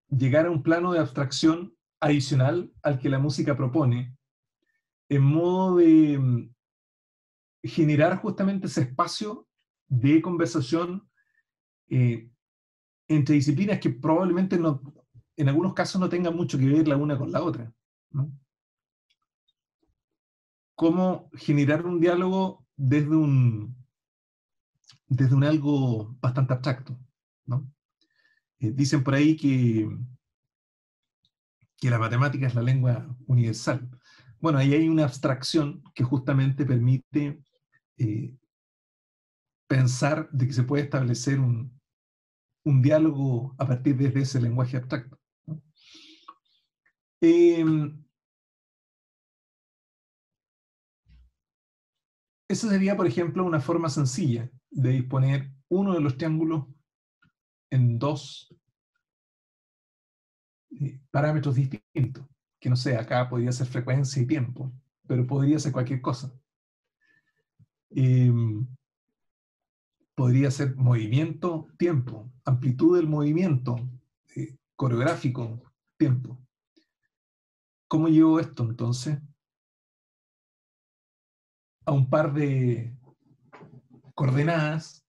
llegar a un plano de abstracción adicional al que la música propone, en modo de generar justamente ese espacio de conversación entre disciplinas que probablemente no, en algunos casos no tengan mucho que ver la una con la otra, ¿no? Cómo generar un diálogo desde un algo bastante abstracto, ¿no? Dicen por ahí que la matemática es la lengua universal. Bueno, ahí hay una abstracción que justamente permite pensar de que se puede establecer un diálogo a partir de ese lenguaje abstracto, ¿no? Esa sería, por ejemplo, una forma sencilla de disponer uno de los triángulos en 2 parámetros distintos, que no sé, acá podría ser frecuencia y tiempo, pero podría ser cualquier cosa. Podría ser movimiento, tiempo, amplitud del movimiento, coreográfico, tiempo. ¿Cómo llevo esto, entonces, a un par de coordenadas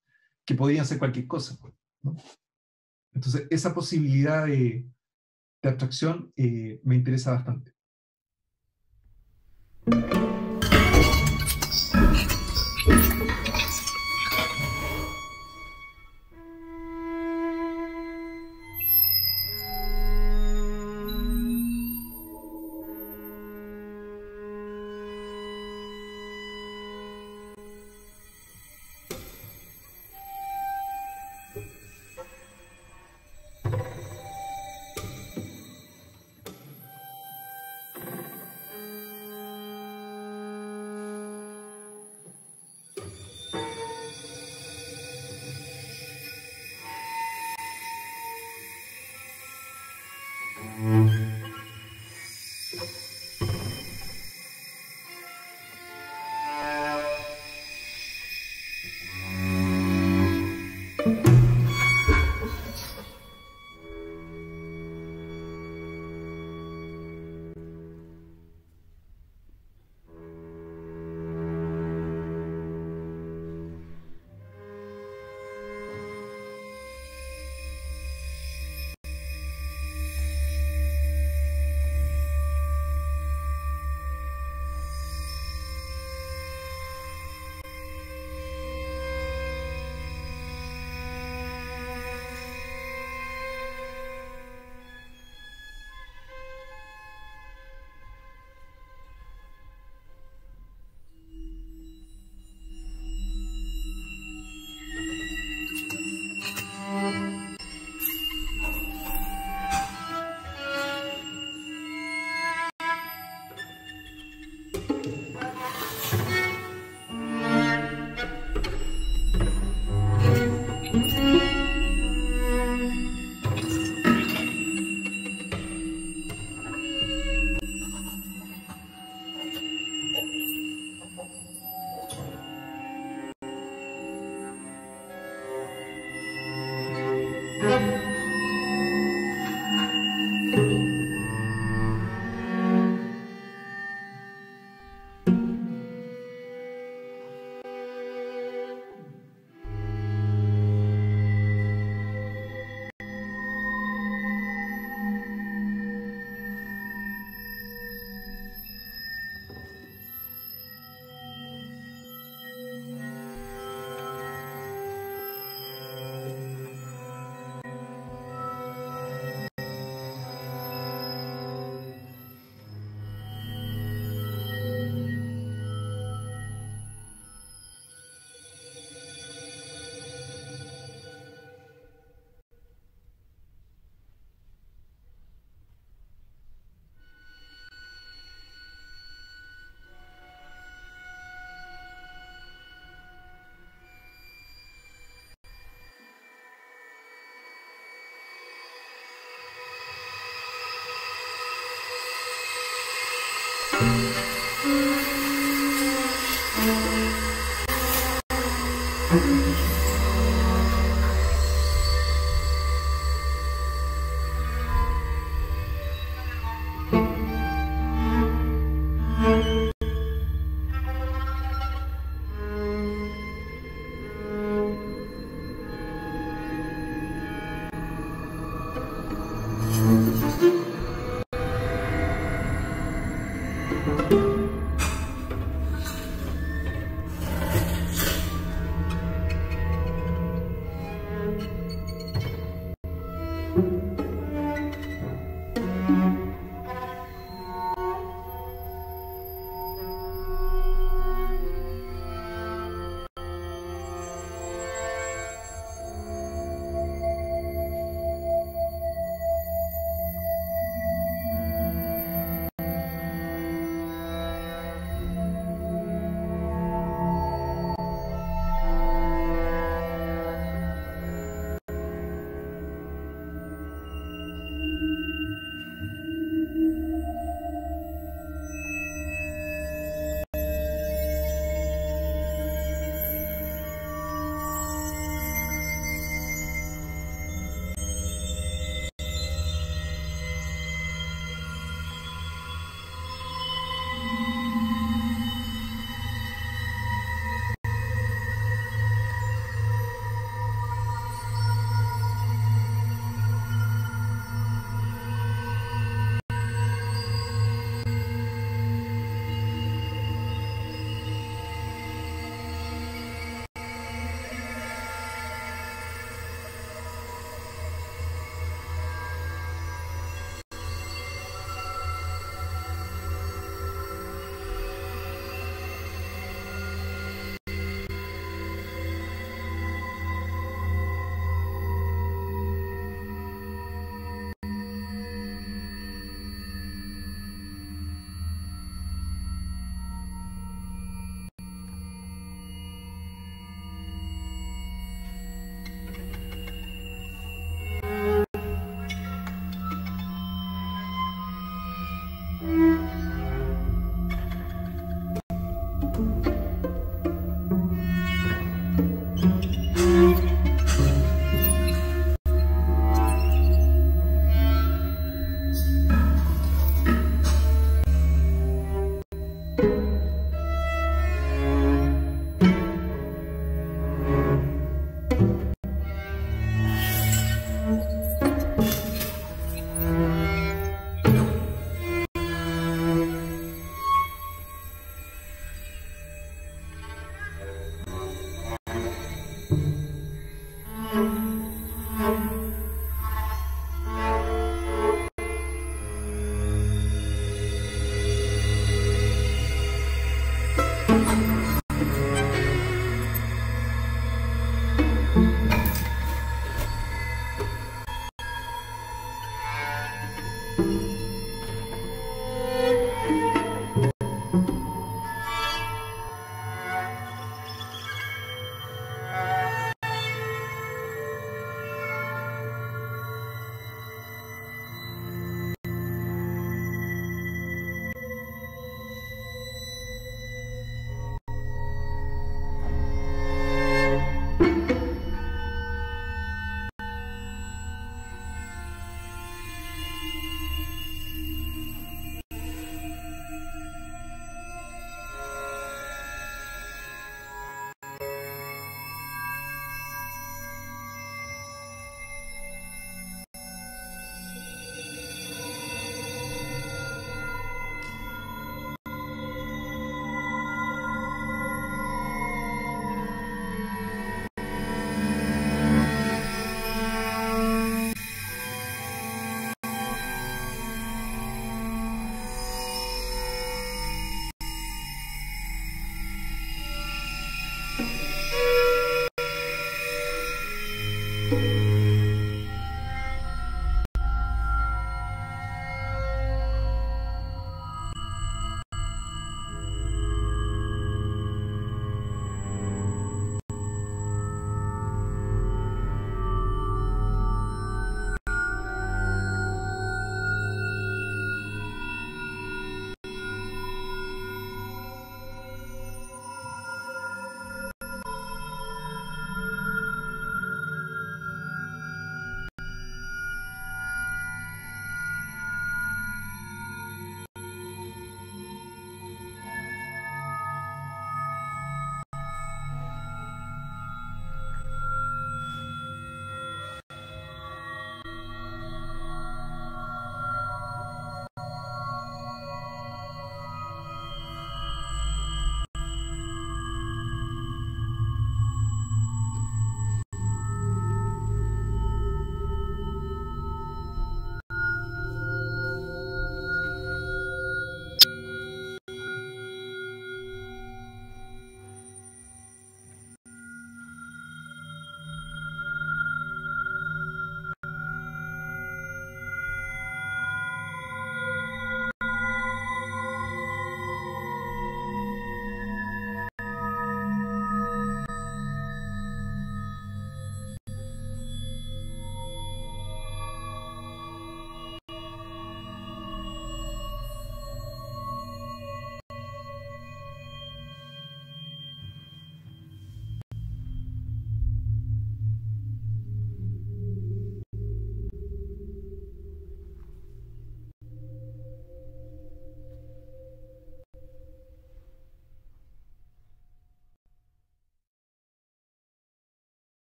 que podrían ser cualquier cosa, ¿no? Entonces, esa posibilidad de abstracción me interesa bastante.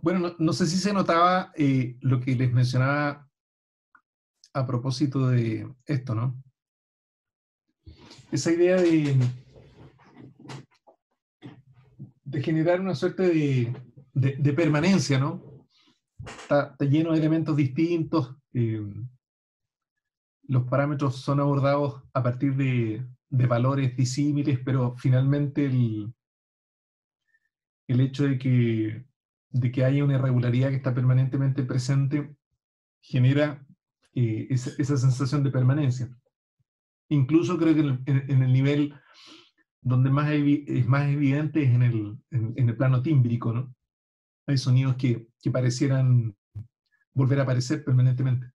Bueno, no sé si se notaba lo que les mencionaba a propósito de esto, ¿no? Esa idea de generar una suerte de permanencia, ¿no? Está lleno de elementos distintos, los parámetros son abordados a partir de valores disímiles, pero finalmente el hecho de que haya una irregularidad que está permanentemente presente genera esa sensación de permanencia. Incluso creo que en el nivel donde más es más evidente es en el plano tímbrico, ¿no? Hay sonidos que parecieran volver a aparecer permanentemente.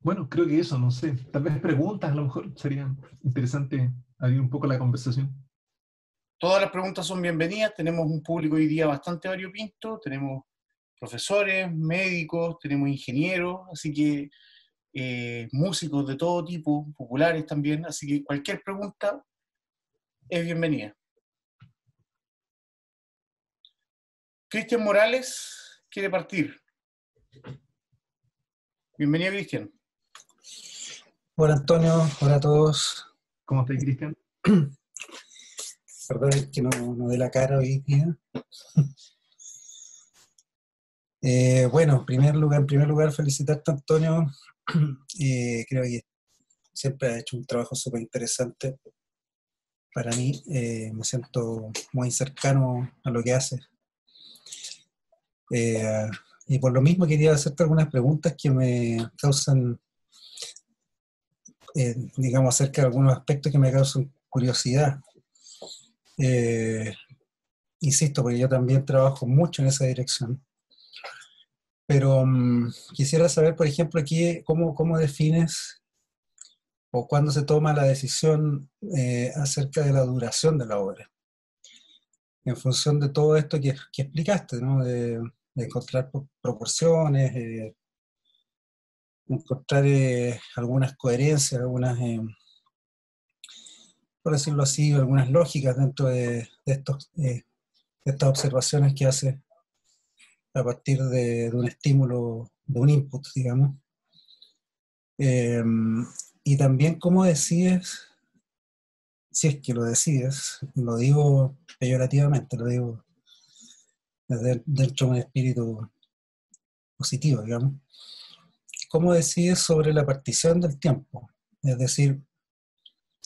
Bueno, creo que eso, no sé. Tal vez preguntas, a lo mejor sería interesante abrir un poco la conversación. Todas las preguntas son bienvenidas. Tenemos un público hoy día bastante variopinto. Tenemos profesores, médicos, tenemos ingenieros, así que músicos de todo tipo, populares también. Así que cualquier pregunta es bienvenida. Cristian Morales quiere partir. Bienvenido, Cristian. Hola Antonio, hola a todos. ¿Cómo estáis, Cristian? Perdón, es que no dé la cara hoy día. Bueno, en primer lugar, felicitarte, Antonio. Creo que siempre has hecho un trabajo súper interesante. Para mí, me siento muy cercano a lo que haces. Y por lo mismo quería hacerte algunas preguntas que me causan... digamos, acerca de algunos aspectos que me causan curiosidad. Insisto, porque yo también trabajo mucho en esa dirección. Pero quisiera saber, por ejemplo, aquí cómo defines o cuándo se toma la decisión acerca de la duración de la obra. En función de todo esto que explicaste, ¿no? De encontrar proporciones, encontrar algunas coherencias, algunas, por decirlo así, algunas lógicas dentro de estas observaciones que hace a partir de un estímulo, de un input, digamos. Y también cómo decides, si es que lo decides, lo digo peyorativamente, lo digo desde dentro de un espíritu positivo, digamos. ¿Cómo decides sobre la partición del tiempo? Es decir,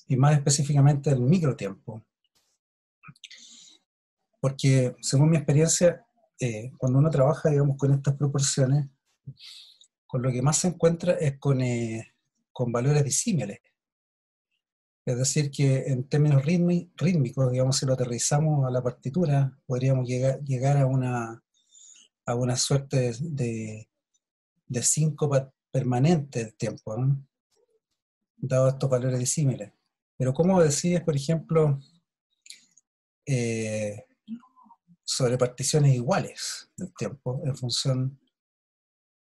y más específicamente del microtiempo. Porque según mi experiencia, cuando uno trabaja, digamos, con estas proporciones, con lo que más se encuentra es con valores disímiles. Es decir, que en términos rítmicos, digamos, si lo aterrizamos a la partitura, podríamos llegar a una suerte de síncopa permanente del tiempo, ¿no? Dado estos valores disímiles. Pero ¿cómo decides, por ejemplo, sobre particiones iguales del tiempo en función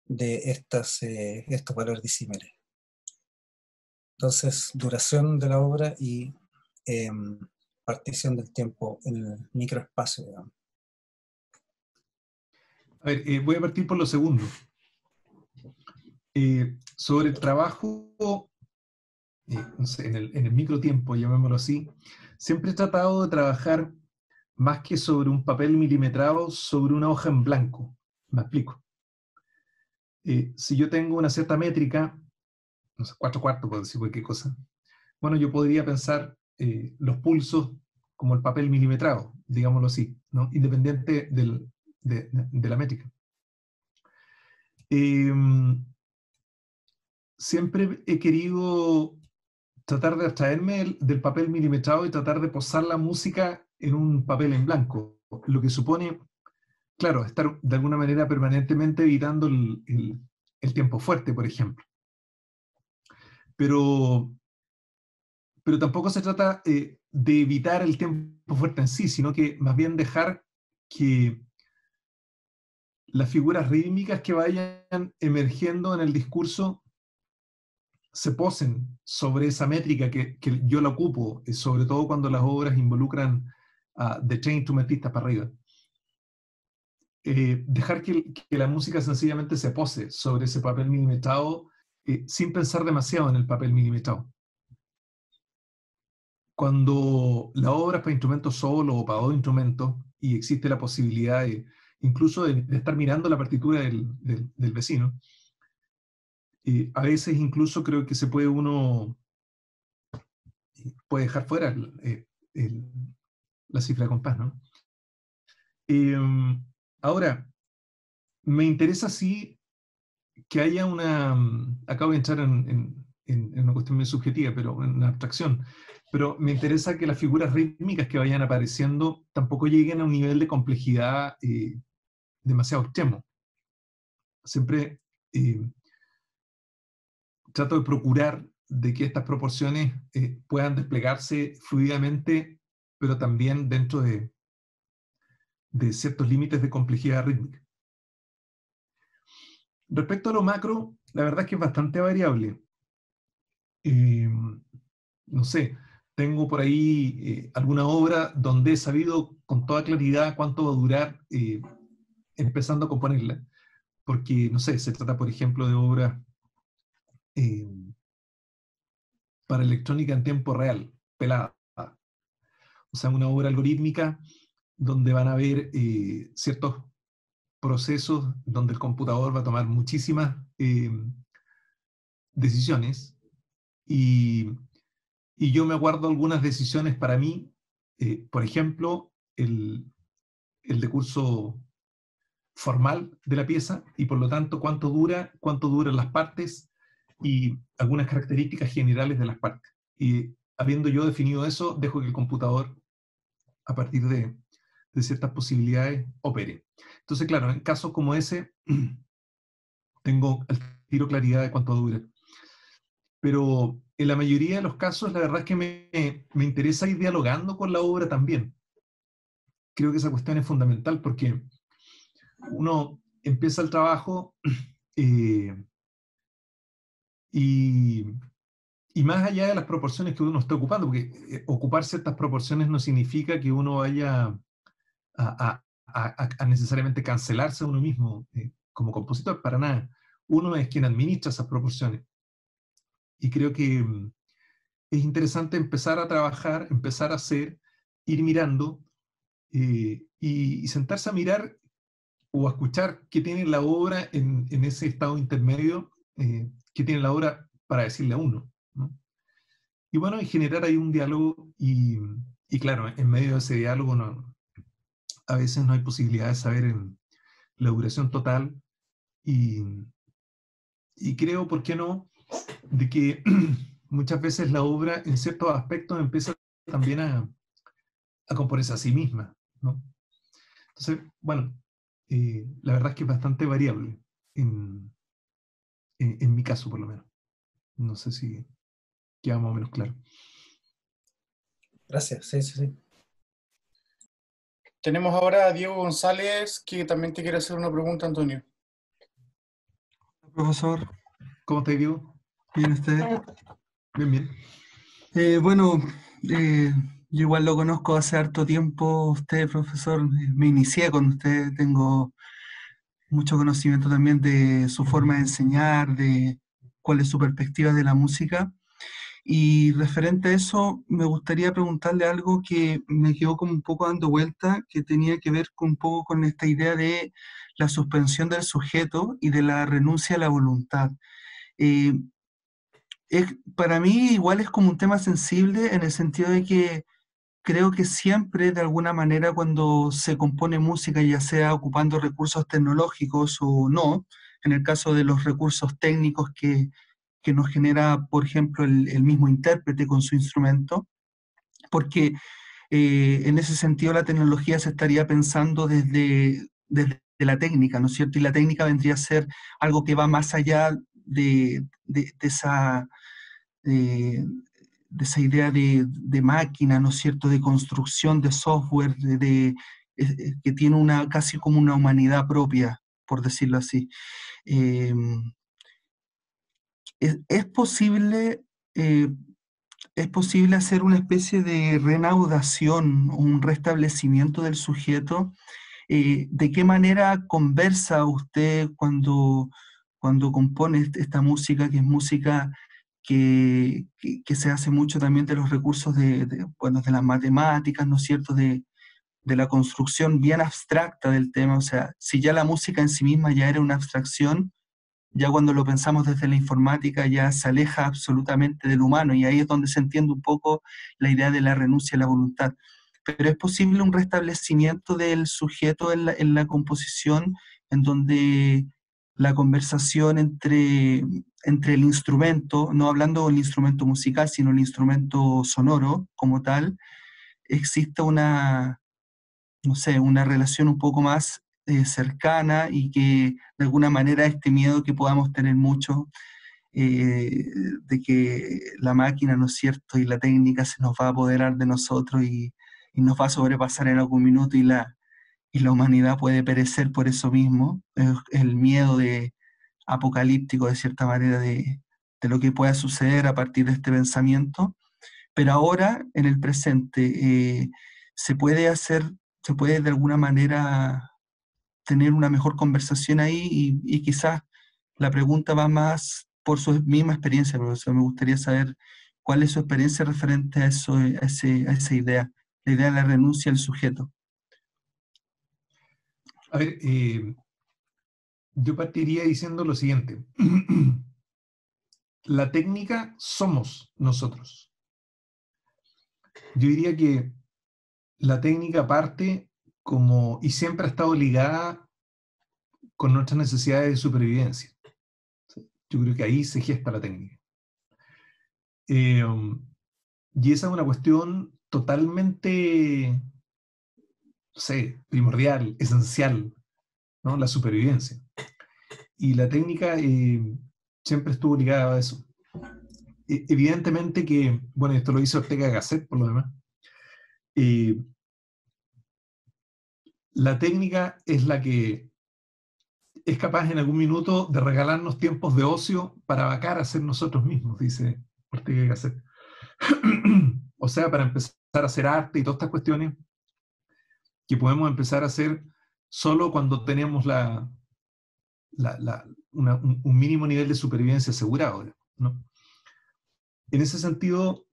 de estos valores disímiles? Entonces, duración de la obra y partición del tiempo en el microespacio, digamos. A ver, voy a partir por lo segundo. Sobre el trabajo... no sé, en el microtiempo, llamémoslo así, siempre he tratado de trabajar más que sobre un papel milimetrado, sobre una hoja en blanco. Me explico. Si yo tengo una cierta métrica, no sé, 4/4 por decir cualquier cosa, bueno, yo podría pensar los pulsos como el papel milimetrado, digámoslo así, ¿no? Independiente de la métrica. Siempre he querido tratar de abstraerme del papel milimetrado y tratar de posar la música en un papel en blanco, lo que supone, claro, estar de alguna manera permanentemente evitando el tiempo fuerte, por ejemplo. Pero tampoco se trata de evitar el tiempo fuerte en sí, sino que más bien dejar que las figuras rítmicas que vayan emergiendo en el discurso se posen sobre esa métrica que yo la ocupo, sobre todo cuando las obras involucran de tres instrumentistas para arriba. Dejar que la música sencillamente se pose sobre ese papel milimetrado sin pensar demasiado en el papel milimetrado. Cuando la obra es para instrumentos solo o para dos instrumentos y existe la posibilidad de, incluso de estar mirando la partitura del vecino, a veces incluso creo que se puede uno dejar fuera la cifra de compás, ¿no? Ahora, me interesa sí que haya una... Acabo de entrar en una cuestión muy subjetiva, pero en una abstracción. Pero me interesa que las figuras rítmicas que vayan apareciendo tampoco lleguen a un nivel de complejidad demasiado extremo. Siempre trato de procurar de que estas proporciones puedan desplegarse fluidamente, pero también dentro de ciertos límites de complejidad rítmica. Respecto a lo macro, la verdad es que es bastante variable. No sé, tengo por ahí alguna obra donde he sabido con toda claridad cuánto va a durar empezando a componerla. Porque, no sé, se trata por ejemplo de obras para electrónica en tiempo real, pelada. O sea, una obra algorítmica donde van a haber ciertos procesos donde el computador va a tomar muchísimas decisiones y yo me guardo algunas decisiones para mí, por ejemplo, el decurso formal de la pieza y por lo tanto cuánto duran las partes y algunas características generales de las partes. Y habiendo yo definido eso, dejo que el computador, a partir de ciertas posibilidades, opere. Entonces, claro, en casos como ese, tengo al tiro claridad de cuánto dura. Pero en la mayoría de los casos, la verdad es que me interesa ir dialogando con la obra también. Creo que esa cuestión es fundamental porque uno empieza el trabajo y más allá de las proporciones que uno está ocupando, porque ocupar ciertas proporciones no significa que uno vaya a necesariamente cancelarse a uno mismo como compositor, para nada. Uno es quien administra esas proporciones. Y creo que es interesante empezar a trabajar, empezar a hacer, ir mirando y sentarse a mirar o a escuchar qué tiene la obra en ese estado intermedio, qué tiene la obra para decirle a uno, ¿no? Y bueno, y generar ahí un diálogo y claro, en medio de ese diálogo a veces no hay posibilidad de saber la duración total y creo, ¿por qué no?, de que muchas veces la obra en ciertos aspectos empieza también a componerse a sí misma, ¿no? Entonces, bueno, la verdad es que es bastante variable, en mi caso por lo menos. No sé si queda más o menos claro. Gracias, sí. Tenemos ahora a Diego González, que también te quiere hacer una pregunta, Antonio. Profesor, ¿cómo te digo? Bien, ¿usted? Bien. Yo igual lo conozco hace harto tiempo. Usted, profesor, me inicié con usted. Tengo mucho conocimiento también de su forma de enseñar, de cuál es su perspectiva de la música. Y referente a eso, me gustaría preguntarle algo que me quedó como un poco dando vuelta, que tenía que ver un poco con esta idea de la suspensión del sujeto y de la renuncia a la voluntad. Para mí igual es como un tema sensible en el sentido de que creo que siempre de alguna manera cuando se compone música, ya sea ocupando recursos tecnológicos o no, en el caso de los recursos técnicos que nos genera, por ejemplo, el mismo intérprete con su instrumento, porque en ese sentido la tecnología se estaría pensando desde la técnica, ¿no es cierto? Y la técnica vendría a ser algo que va más allá de esa idea de máquina, ¿no es cierto?, de construcción de software, que tiene casi como una humanidad propia, por decirlo así. ¿Es posible es posible hacer una especie de reanudación, un restablecimiento del sujeto. ¿De qué manera conversa usted cuando compone esta música, que es música que se hace mucho también de los recursos de las matemáticas, ¿no es cierto?, de la construcción bien abstracta del tema? O sea, si ya la música en sí misma ya era una abstracción, ya cuando lo pensamos desde la informática ya se aleja absolutamente del humano, y ahí es donde se entiende un poco la idea de la renuncia a la voluntad. Pero es posible un restablecimiento del sujeto en la composición, en donde la conversación entre el instrumento, no hablando del instrumento musical, sino el instrumento sonoro como tal, exista una, no sé, una relación un poco más cercana, y que de alguna manera este miedo que podamos tener mucho de que la máquina, ¿no es cierto?, y la técnica se nos va a apoderar de nosotros y nos va a sobrepasar en algún minuto, y la humanidad puede perecer por eso mismo. El miedo apocalíptico, de cierta manera, de lo que pueda suceder a partir de este pensamiento. Pero ahora, en el presente, se puede de alguna manera tener una mejor conversación ahí, y quizás la pregunta va más por su misma experiencia, profesor. Me gustaría saber cuál es su experiencia referente a eso, a esa idea. La idea de la renuncia al sujeto. A ver, yo partiría diciendo lo siguiente. La técnica somos nosotros. Yo diría que la técnica parte como, y siempre ha estado ligada con nuestras necesidades de supervivencia. Yo creo que ahí se gesta la técnica. Y esa es una cuestión totalmente, no sé, primordial, esencial, ¿no? La supervivencia. Y la técnica siempre estuvo ligada a eso. Evidentemente que, bueno, esto lo hizo Ortega Gasset, por lo demás, la técnica es la que es capaz en algún minuto de regalarnos tiempos de ocio para vacar a ser nosotros mismos, dice Ortega Gasset. O sea, para empezar a hacer arte y todas estas cuestiones que podemos empezar a hacer solo cuando tenemos un mínimo nivel de supervivencia asegurado, ¿no? En ese sentido,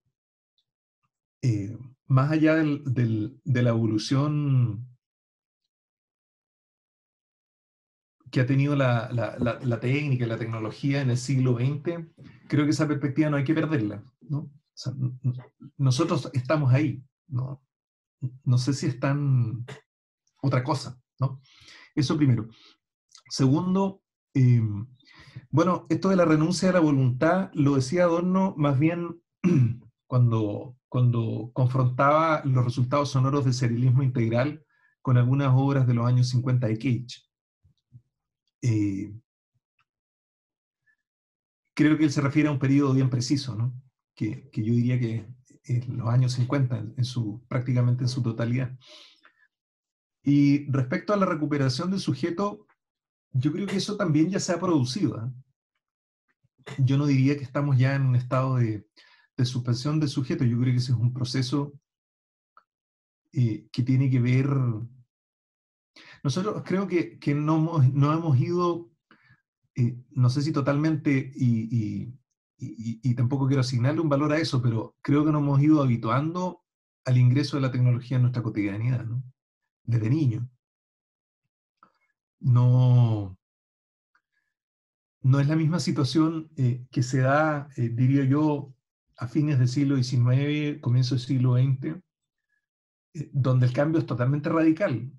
más allá de la evolución que ha tenido la técnica y la tecnología en el siglo XX, creo que esa perspectiva no hay que perderla, ¿no? O sea, nosotros estamos ahí, ¿no? No sé si es tan otra cosa, ¿no? Eso primero. Segundo, bueno, esto de la renuncia a la voluntad lo decía Adorno más bien cuando confrontaba los resultados sonoros del serialismo integral con algunas obras de los años 50 de Cage. Creo que él se refiere a un periodo bien preciso, ¿no? Que yo diría que en los años 50, prácticamente en su totalidad. Y respecto a la recuperación del sujeto, yo creo que eso también ya se ha producido, ¿eh? Yo no diría que estamos ya en un estado de suspensión del sujeto. Yo creo que ese es un proceso que tiene que ver... Nosotros creo que no hemos ido, no sé si totalmente, y tampoco quiero asignarle un valor a eso, pero creo que nos hemos ido habituando al ingreso de la tecnología en nuestra cotidianidad, ¿no? Desde niño. No es la misma situación que se da, diría yo, a fines del siglo XIX, comienzo del siglo XX, donde el cambio es totalmente radical,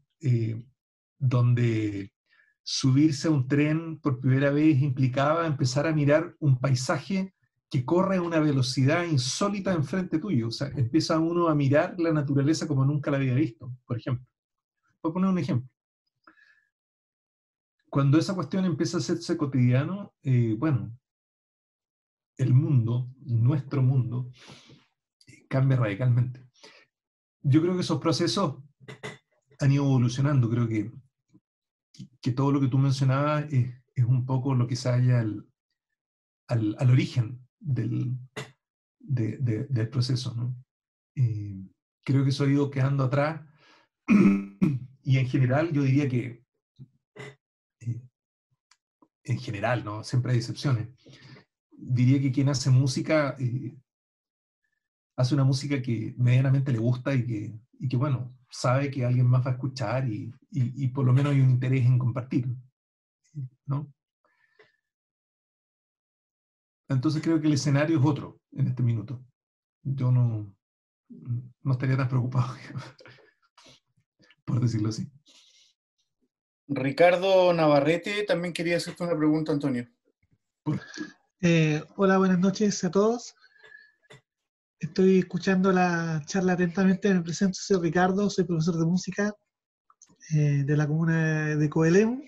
donde subirse a un tren por primera vez implicaba empezar a mirar un paisaje que corre a una velocidad insólita enfrente tuyo. O sea, empieza uno a mirar la naturaleza como nunca la había visto, por ejemplo. Voy a poner un ejemplo. Cuando esa cuestión empieza a hacerse cotidiano, bueno, el mundo, nuestro mundo, cambia radicalmente. Yo creo que esos procesos han ido evolucionando. Creo que todo lo que tú mencionabas es un poco lo que se halla al origen del proceso, ¿no? Creo que eso ha ido quedando atrás y en general yo diría que, en general, ¿no? Siempre hay excepciones. Diría que quien hace música, hace una música que medianamente le gusta y que bueno, sabe que alguien más va a escuchar y por lo menos hay un interés en compartir, ¿no? Entonces creo que el escenario es otro en este minuto. Yo no estaría tan preocupado, por decirlo así. Ricardo Navarrete también quería hacerte una pregunta, Antonio. Hola, buenas noches a todos. Estoy escuchando la charla atentamente. Me presento, soy Ricardo, soy profesor de música de la comuna de Coelemu,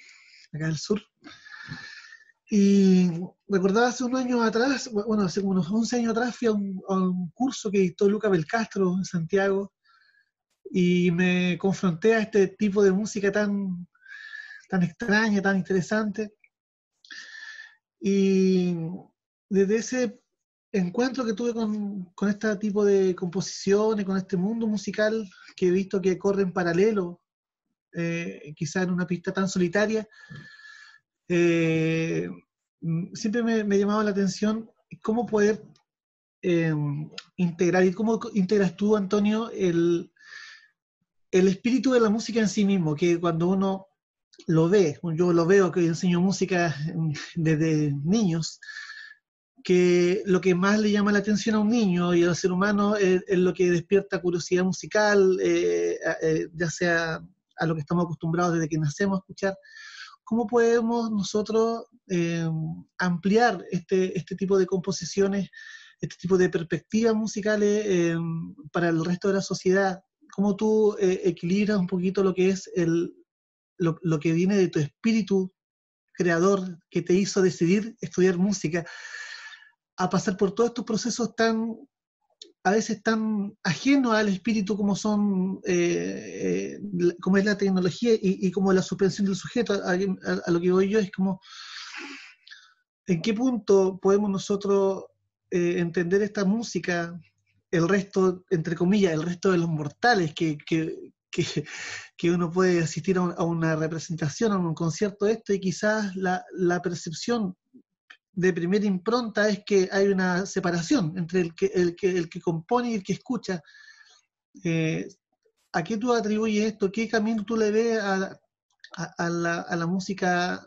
acá del sur. Y recordaba hace unos años atrás, bueno, hace unos 11 años atrás fui a un curso que dictó Luca Belcastro en Santiago y me confronté a este tipo de música tan extraña, tan interesante. Y desde ese encuentro que tuve con este tipo de composiciones, con este mundo musical que he visto que corre en paralelo, quizá en una pista tan solitaria, siempre me llamaba la atención cómo poder integrar, y cómo integras tú, Antonio, el espíritu de la música en sí mismo, que cuando uno lo ve, yo lo veo que enseño música desde niños, que lo que más le llama la atención a un niño y al ser humano es lo que despierta curiosidad musical, ya sea a lo que estamos acostumbrados desde que nacemos a escuchar. ¿Cómo podemos nosotros ampliar este tipo de composiciones, este tipo de perspectivas musicales para el resto de la sociedad? ¿Cómo tú equilibras un poquito lo que es lo que viene de tu espíritu creador que te hizo decidir estudiar música, a pasar por todos estos procesos a veces tan ajenos al espíritu como es la tecnología y como la suspensión del sujeto? A lo que voy yo es como, ¿en qué punto podemos nosotros entender esta música, el resto, entre comillas, el resto de los mortales que uno puede asistir a una representación, a un concierto de esto, y quizás la percepción de primera impronta es que hay una separación entre el que compone y el que escucha? ¿A qué tú atribuyes esto? ¿Qué camino tú le ves a la música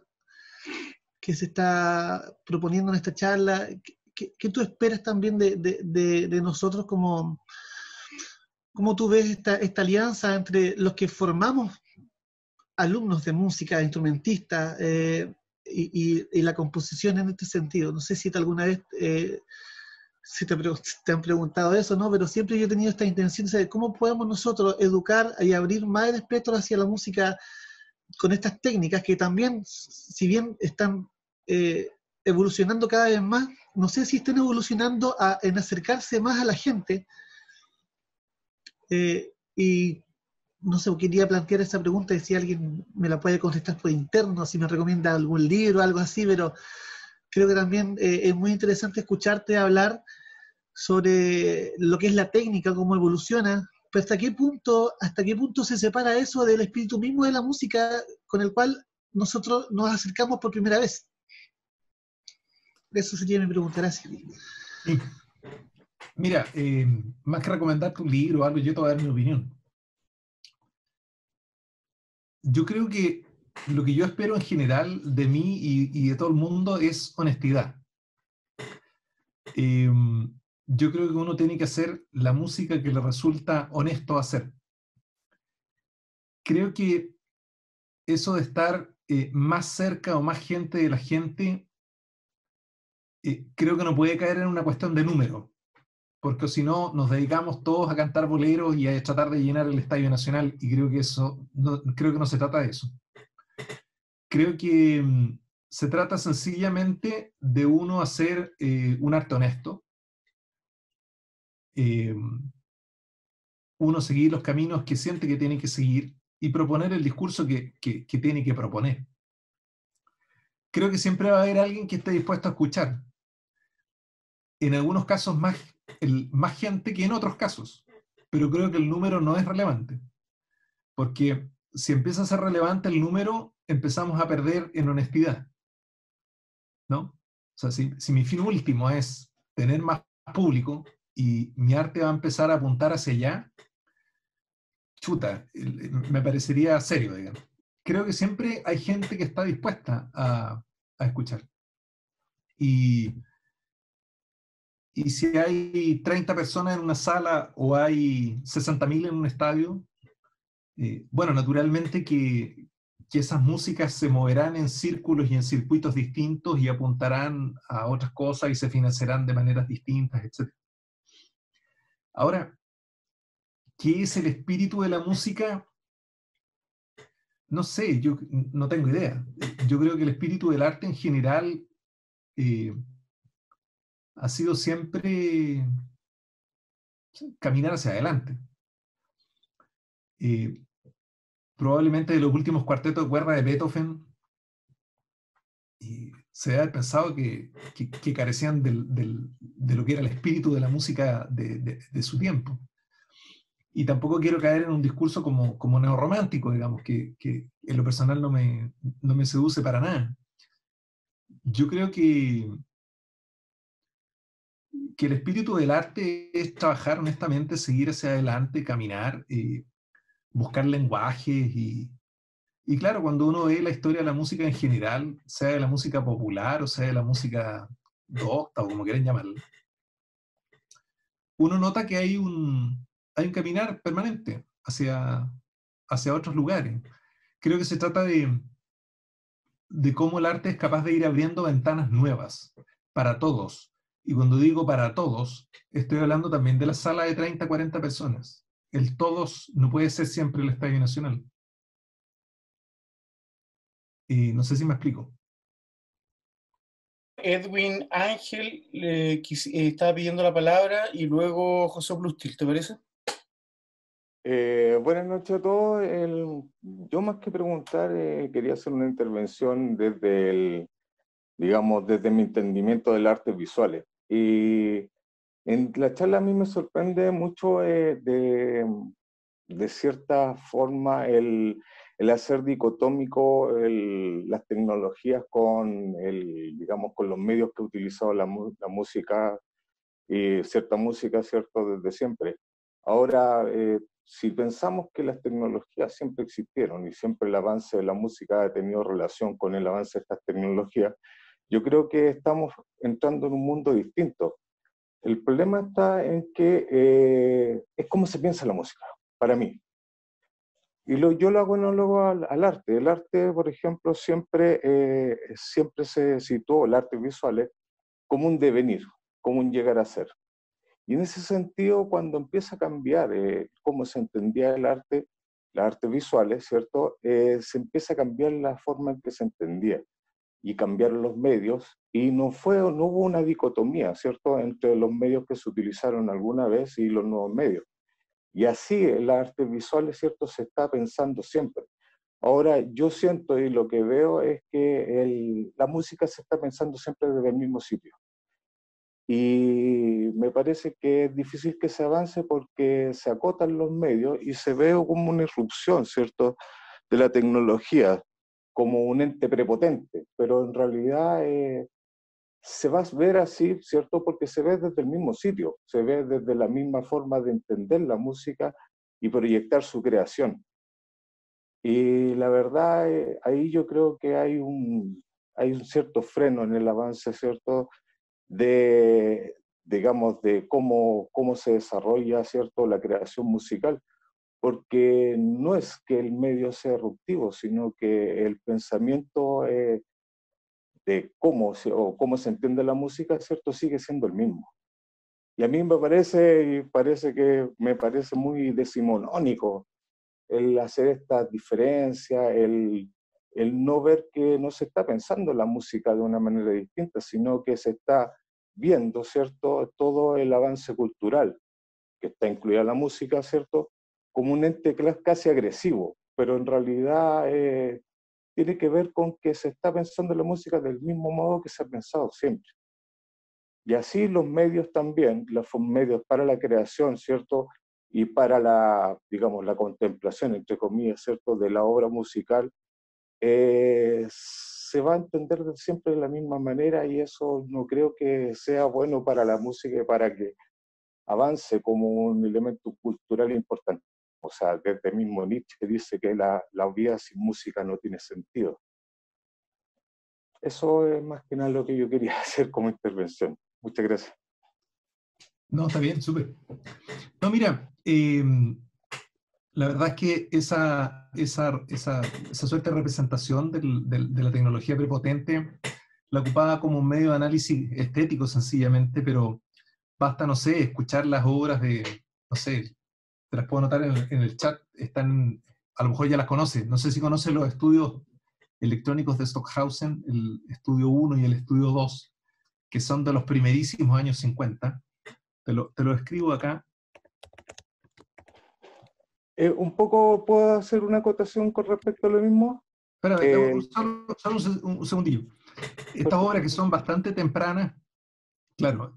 que se está proponiendo en esta charla? ¿Qué tú esperas también de nosotros? ¿Cómo tú ves esta alianza entre los que formamos alumnos de música, instrumentistas, y la composición en este sentido? No sé si alguna vez si te han preguntado eso, ¿no? Pero siempre yo he tenido esta intención de saber cómo podemos nosotros educar y abrir más el espectro hacia la música con estas técnicas que también, si bien están evolucionando cada vez más, no sé si están evolucionando en acercarse más a la gente. Y no sé, quería plantear esa pregunta y si alguien me la puede contestar por interno, si me recomienda algún libro o algo así, pero creo que también es muy interesante escucharte hablar sobre lo que es la técnica, cómo evoluciona, pero hasta qué punto se separa eso del espíritu mismo de la música con el cual nosotros nos acercamos por primera vez. Eso sería mi pregunta, gracias. Sí. Mira, más que recomendarte un libro o algo, yo te voy a dar mi opinión. Yo creo que lo que yo espero en general de mí y de todo el mundo es honestidad. Yo creo que uno tiene que hacer la música que le resulta honesto hacer. Creo que eso de estar más cerca o más gente de la gente, creo que no puede caer en una cuestión de número, porque si no nos dedicamos todos a cantar boleros y a tratar de llenar el Estadio Nacional, y creo que no se trata de eso. Creo que se trata sencillamente de uno hacer un arte honesto, uno seguir los caminos que siente que tiene que seguir y proponer el discurso que tiene que proponer. Creo que siempre va a haber alguien que esté dispuesto a escuchar. En algunos casos más más gente que en otros casos, pero creo que el número no es relevante, porque si empieza a ser relevante el número, empezamos a perder en honestidad, ¿no? O sea, si mi fin último es tener más público y mi arte va a empezar a apuntar hacia allá, chuta, me parecería serio, digamos. Creo que siempre hay gente que está dispuesta a escuchar. Y si hay 30 personas en una sala o hay 60.000 en un estadio, bueno, naturalmente que esas músicas se moverán en círculos y en circuitos distintos y apuntarán a otras cosas y se financiarán de maneras distintas, etc. Ahora, ¿qué es el espíritu de la música? No sé, yo no tengo idea. Yo creo que el espíritu del arte en general ha sido siempre caminar hacia adelante. Probablemente de los últimos cuartetos de cuerda de Beethoven se debe haber pensado que carecían de lo que era el espíritu de la música de su tiempo. Y tampoco quiero caer en un discurso como neorromántico, digamos, que en lo personal no me seduce para nada. Yo creo que el espíritu del arte es trabajar honestamente, seguir hacia adelante, caminar, buscar lenguajes y claro, cuando uno ve la historia de la música en general, sea de la música popular o sea de la música docta o como quieran llamarla, uno nota que hay un caminar permanente hacia otros lugares. Creo que se trata de cómo el arte es capaz de ir abriendo ventanas nuevas para todos. Y cuando digo para todos, estoy hablando también de la sala de 30, 40 personas. El todos no puede ser siempre el Estadio Nacional. Y no sé si me explico. Edwin Ángel estaba pidiendo la palabra y luego José Plustil, ¿te parece? Buenas noches a todos. Yo más que preguntar, quería hacer una intervención desde desde mi entendimiento del arte visual. Y en la charla a mí me sorprende mucho de cierta forma el hacer dicotómico las tecnologías con los medios que ha utilizado la música, y cierta música, ¿cierto?, desde siempre. Ahora, si pensamos que las tecnologías siempre existieron y siempre el avance de la música ha tenido relación con el avance de estas tecnologías, yo creo que estamos entrando en un mundo distinto. El problema está en que es cómo se piensa la música, para mí. Y yo lo hago anólogo al arte. El arte, por ejemplo, siempre se situó, el arte visual, como un devenir, como un llegar a ser. Y en ese sentido, cuando empieza a cambiar cómo se entendía el arte visual, ¿cierto? Se empieza a cambiar la forma en que se entendía. Y cambiaron los medios, y no hubo una dicotomía, ¿cierto?, entre los medios que se utilizaron alguna vez y los nuevos medios. Y así el arte visual, ¿cierto?, se está pensando siempre. Ahora, yo siento y lo que veo es que la música se está pensando siempre desde el mismo sitio. Y me parece que es difícil que se avance porque se acotan los medios y se ve como una irrupción, ¿cierto?, de la tecnología, como un ente prepotente, pero en realidad se va a ver así, ¿cierto? Porque se ve desde el mismo sitio, se ve desde la misma forma de entender la música y proyectar su creación. Y la verdad, ahí yo creo que hay un cierto freno en el avance, ¿cierto?, de cómo se desarrolla, ¿cierto?, la creación musical. Porque no es que el medio sea disruptivo, sino que el pensamiento de cómo se entiende la música, ¿cierto?, sigue siendo el mismo. Y a mí me parece muy decimonónico el hacer estas diferencias, el no ver que no se está pensando la música de una manera distinta, sino que se está viendo, ¿cierto?, todo el avance cultural, que está incluida la música, ¿cierto?, como un ente casi agresivo, pero en realidad tiene que ver con que se está pensando la música del mismo modo que se ha pensado siempre. Y así los medios también, los medios para la creación, ¿cierto? Y para la, digamos, la contemplación, entre comillas, ¿cierto?, de la obra musical, se va a entender siempre de la misma manera, y eso no creo que sea bueno para la música y para que avance como un elemento cultural importante. O sea, desde mismo Nietzsche dice que la vida sin música no tiene sentido. Eso es más que nada lo que yo quería hacer como intervención. Muchas gracias. No, está bien, súper. No, mira, la verdad es que esa suerte de representación de la tecnología prepotente la ocupaba como un medio de análisis estético sencillamente, pero basta, no sé, escuchar las obras de, no sé, te las puedo anotar en el chat, están, a lo mejor ya las conoces, no sé si conoces los estudios electrónicos de Stockhausen, el estudio 1 y el estudio 2, que son de los primerísimos años 50, te lo escribo acá. Un poco, ¿puedo hacer una acotación con respecto a lo mismo? Espera, solo un segundillo. Estas obras que son bastante tempranas, claro,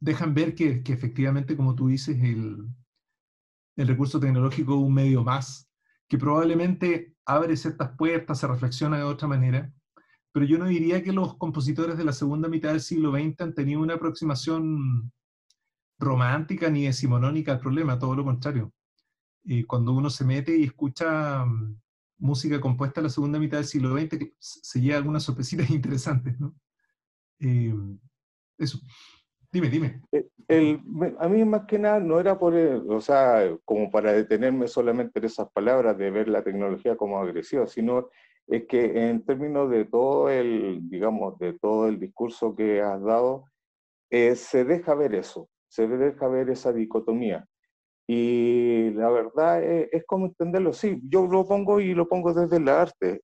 dejan ver que efectivamente, como tú dices, el recurso tecnológico es un medio más, que probablemente abre ciertas puertas, se reflexiona de otra manera, pero yo no diría que los compositores de la segunda mitad del siglo XX han tenido una aproximación romántica ni decimonónica al problema, todo lo contrario. Cuando uno se mete y escucha música compuesta en la segunda mitad del siglo XX, se lleva algunas sorpresitas interesantes, ¿no? Eso. Dime, dime. A mí más que nada no era por, o sea, como para detenerme solamente en esas palabras de ver la tecnología como agresiva, sino es que en términos de todo el, digamos, de todo el discurso que has dado, se deja ver eso, se deja ver esa dicotomía. Y la verdad es como entenderlo, sí, yo lo pongo y lo pongo desde el arte.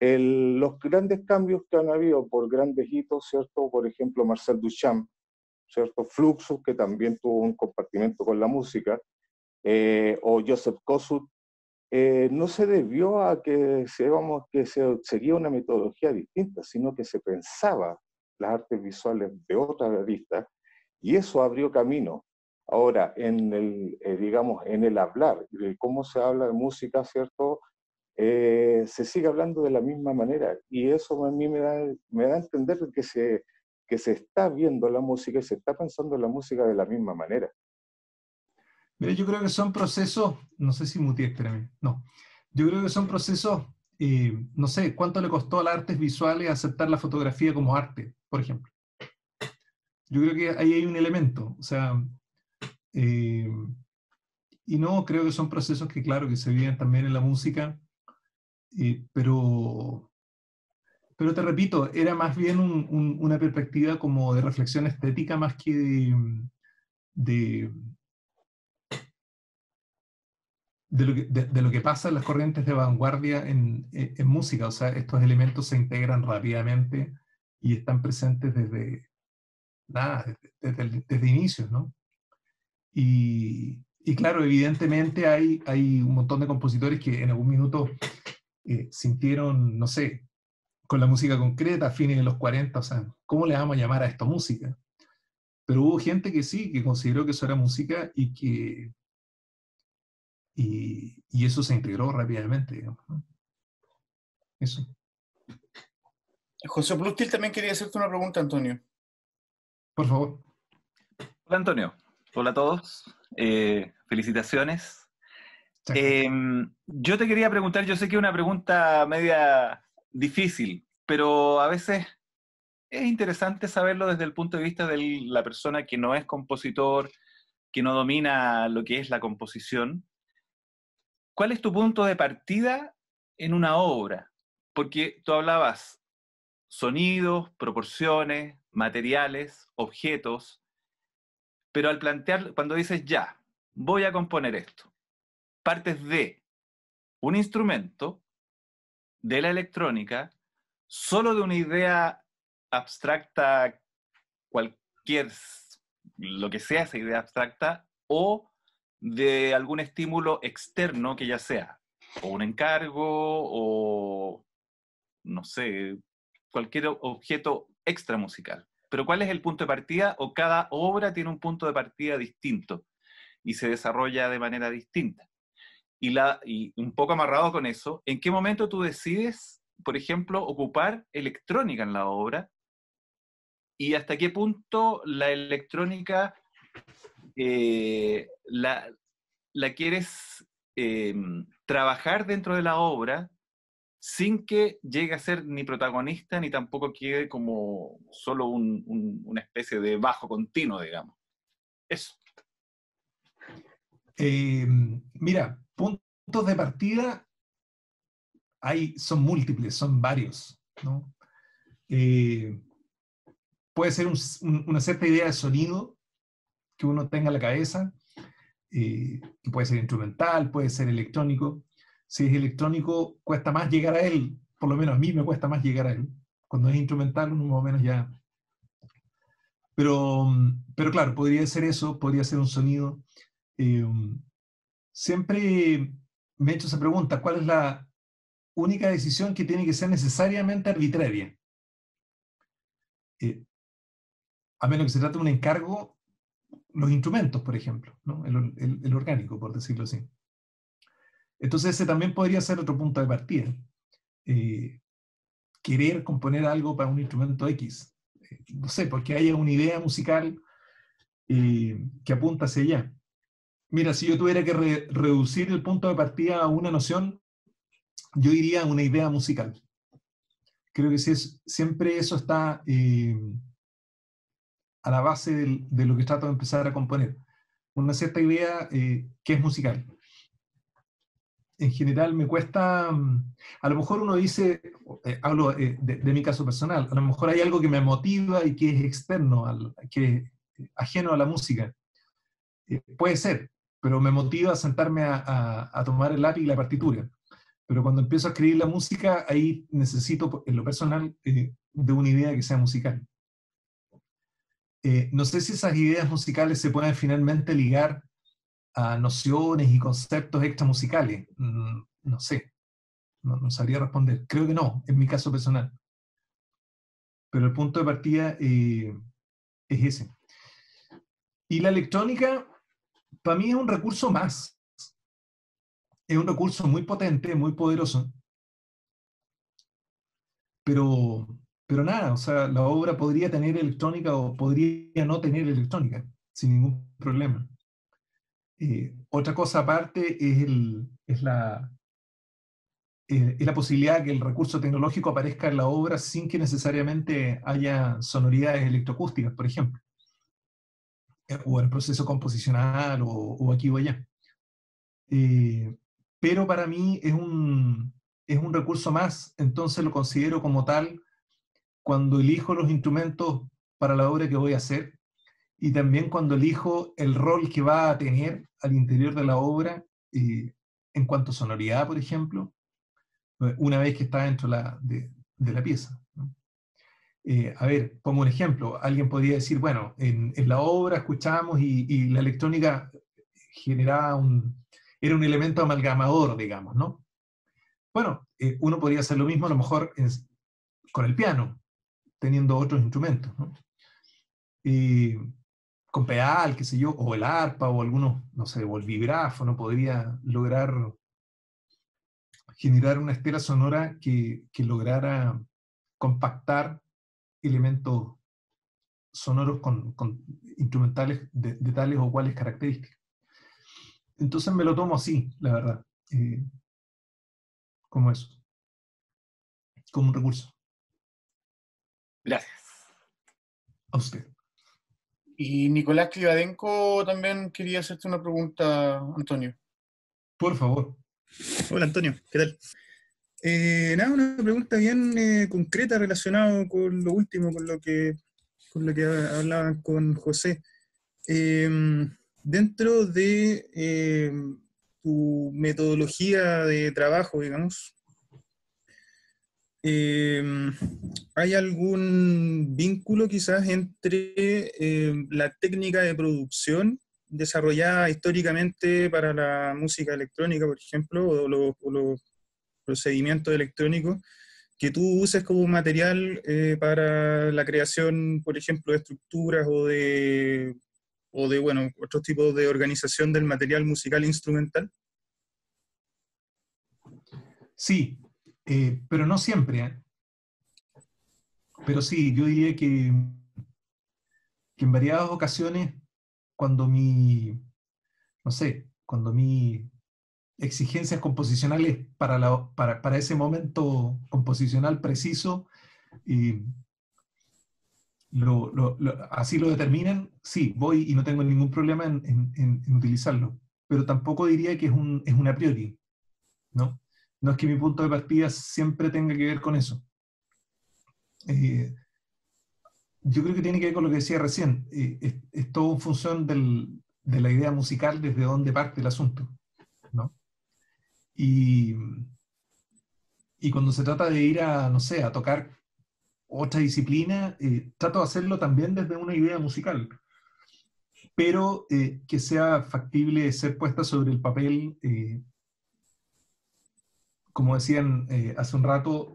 Los grandes cambios que han habido por grandes hitos, ¿cierto? Por ejemplo, Marcel Duchamp, ¿cierto? Fluxus, que también tuvo un compartimento con la música, o Joseph Kosuth, no se debió a que se seguía una metodología distinta, sino que se pensaba las artes visuales de otra vista, y eso abrió camino. Ahora, digamos, en el hablar, de cómo se habla de música, ¿cierto? Se sigue hablando de la misma manera, y eso a mí me da a entender que se está viendo la música y se está pensando la música de la misma manera. Mira, yo creo que son procesos, no sé si muteé, espérame, no. Yo creo que son procesos, no sé, ¿cuánto le costó a las artes visuales aceptar la fotografía como arte, por ejemplo? Yo creo que ahí hay un elemento, o sea... y no, creo que son procesos que claro, que se viven también en la música, pero te repito, era más bien una perspectiva como de reflexión estética más que de lo que pasa en las corrientes de vanguardia en música, o sea, estos elementos se integran rápidamente y están presentes desde inicios, ¿no? Y claro, evidentemente hay un montón de compositores que en algún minuto sintieron, no sé, con la música concreta, a fines de los 40, o sea, ¿cómo le vamos a llamar a esto música? Pero hubo gente que sí, que consideró que eso era música y eso se integró rápidamente, digamos, ¿no? Eso. José Plustil también quería hacerte una pregunta, Antonio. Por favor. Hola, Antonio. Hola a todos, felicitaciones. Yo te quería preguntar, yo sé que es una pregunta media difícil, pero a veces es interesante saberlo desde el punto de vista de la persona que no es compositor, que no domina lo que es la composición. ¿Cuál es tu punto de partida en una obra? Porque tú hablabas sonidos, proporciones, materiales, objetos... Pero al plantear, cuando dices ya, voy a componer esto, partes de un instrumento, de la electrónica, solo de una idea abstracta, cualquier, lo que sea esa idea abstracta, o de algún estímulo externo que ya sea, o un encargo, o no sé, cualquier objeto extramusical. Pero ¿cuál es el punto de partida? O cada obra tiene un punto de partida distinto y se desarrolla de manera distinta. Y un poco amarrado con eso, ¿en qué momento tú decides, por ejemplo, ocupar electrónica en la obra? ¿Y hasta qué punto la electrónica la quieres trabajar dentro de la obra sin que llegue a ser ni protagonista ni tampoco quede como solo una especie de bajo continuo, digamos? Eso. Mira, puntos de partida son múltiples, son varios, ¿no? Puede ser una cierta idea de sonido que uno tenga en la cabeza, que puede ser instrumental, puede ser electrónico. Si es electrónico, cuesta más llegar a él, por lo menos a mí me cuesta más llegar a él. Cuando es instrumental, uno más o menos ya... Pero claro, podría ser eso, podría ser un sonido. Siempre me he hecho esa pregunta, ¿cuál es la única decisión que tiene que ser necesariamente arbitraria? A menos que se trate de un encargo, los instrumentos, por ejemplo, ¿no? El orgánico, por decirlo así. Entonces ese también podría ser otro punto de partida. Querer componer algo para un instrumento X. No sé, porque haya una idea musical que apunta hacia allá. Mira, si yo tuviera que reducir el punto de partida a una noción, yo diría una idea musical. Creo que siempre eso está a la base de lo que trato de empezar a componer. Una cierta idea que es musical. En general me cuesta, a lo mejor uno dice, hablo de mi caso personal, a lo mejor hay algo que me motiva y que es externo, que es ajeno a la música. Puede ser, pero me motiva a sentarme a tomar el lápiz y la partitura. Pero cuando empiezo a escribir la música, ahí necesito, en lo personal, de una idea que sea musical. No sé si esas ideas musicales se pueden finalmente ligar a nociones y conceptos extramusicales. No sé, no sabría responder. Creo que no, en mi caso personal. Pero el punto de partida es ese. Y la electrónica, para mí es un recurso más. Es un recurso muy potente, muy poderoso. Pero nada, o sea, la obra podría tener electrónica o podría no tener electrónica, sin ningún problema. Otra cosa aparte es la posibilidad de que el recurso tecnológico aparezca en la obra sin que necesariamente haya sonoridades electroacústicas, por ejemplo. O el proceso composicional, o aquí o allá. Pero para mí es un recurso más, entonces lo considero como tal cuando elijo los instrumentos para la obra que voy a hacer, y también cuando elijo el rol que va a tener al interior de la obra, en cuanto a sonoridad, por ejemplo, una vez que está dentro de la pieza. A ver, pongo un ejemplo. Alguien podría decir, bueno, en la obra escuchábamos y la electrónica generaba era un elemento amalgamador, digamos, ¿no? Bueno, uno podría hacer lo mismo a lo mejor con el piano, teniendo otros instrumentos, ¿no? Con pedal, qué sé yo, o el arpa, o algunos, no sé, o el vibráfono podría lograr generar una estela sonora que lograra compactar elementos sonoros con instrumentales de tales o cuales características. Entonces me lo tomo así, la verdad, como eso, como un recurso. Gracias. A usted. Y Nicolás Clivadenco también quería hacerte una pregunta, Antonio. Por favor. Hola, Antonio, ¿qué tal? Nada, una pregunta bien concreta relacionada con lo último, con lo que hablaban con José. Dentro de tu metodología de trabajo, digamos, ¿hay algún vínculo quizás entre la técnica de producción desarrollada históricamente para la música electrónica, por ejemplo, o los procedimientos electrónicos que tú uses como material para la creación, por ejemplo, de estructuras o de bueno, otros tipos de organización del material musical instrumental? Sí, pero no siempre. Pero sí, yo diría que en variadas ocasiones, cuando mis exigencias composicionales para ese momento composicional preciso, así lo determinan, sí, voy y no tengo ningún problema en utilizarlo. Pero tampoco diría que es un a priori, ¿no? No es que mi punto de partida siempre tenga que ver con eso. Yo creo que tiene que ver con lo que decía recién. Es todo en función de la idea musical, desde donde parte el asunto, ¿no? Y cuando se trata de ir a tocar otra disciplina, trato de hacerlo también desde una idea musical, pero que sea factible ser puesta sobre el papel, como decían hace un rato,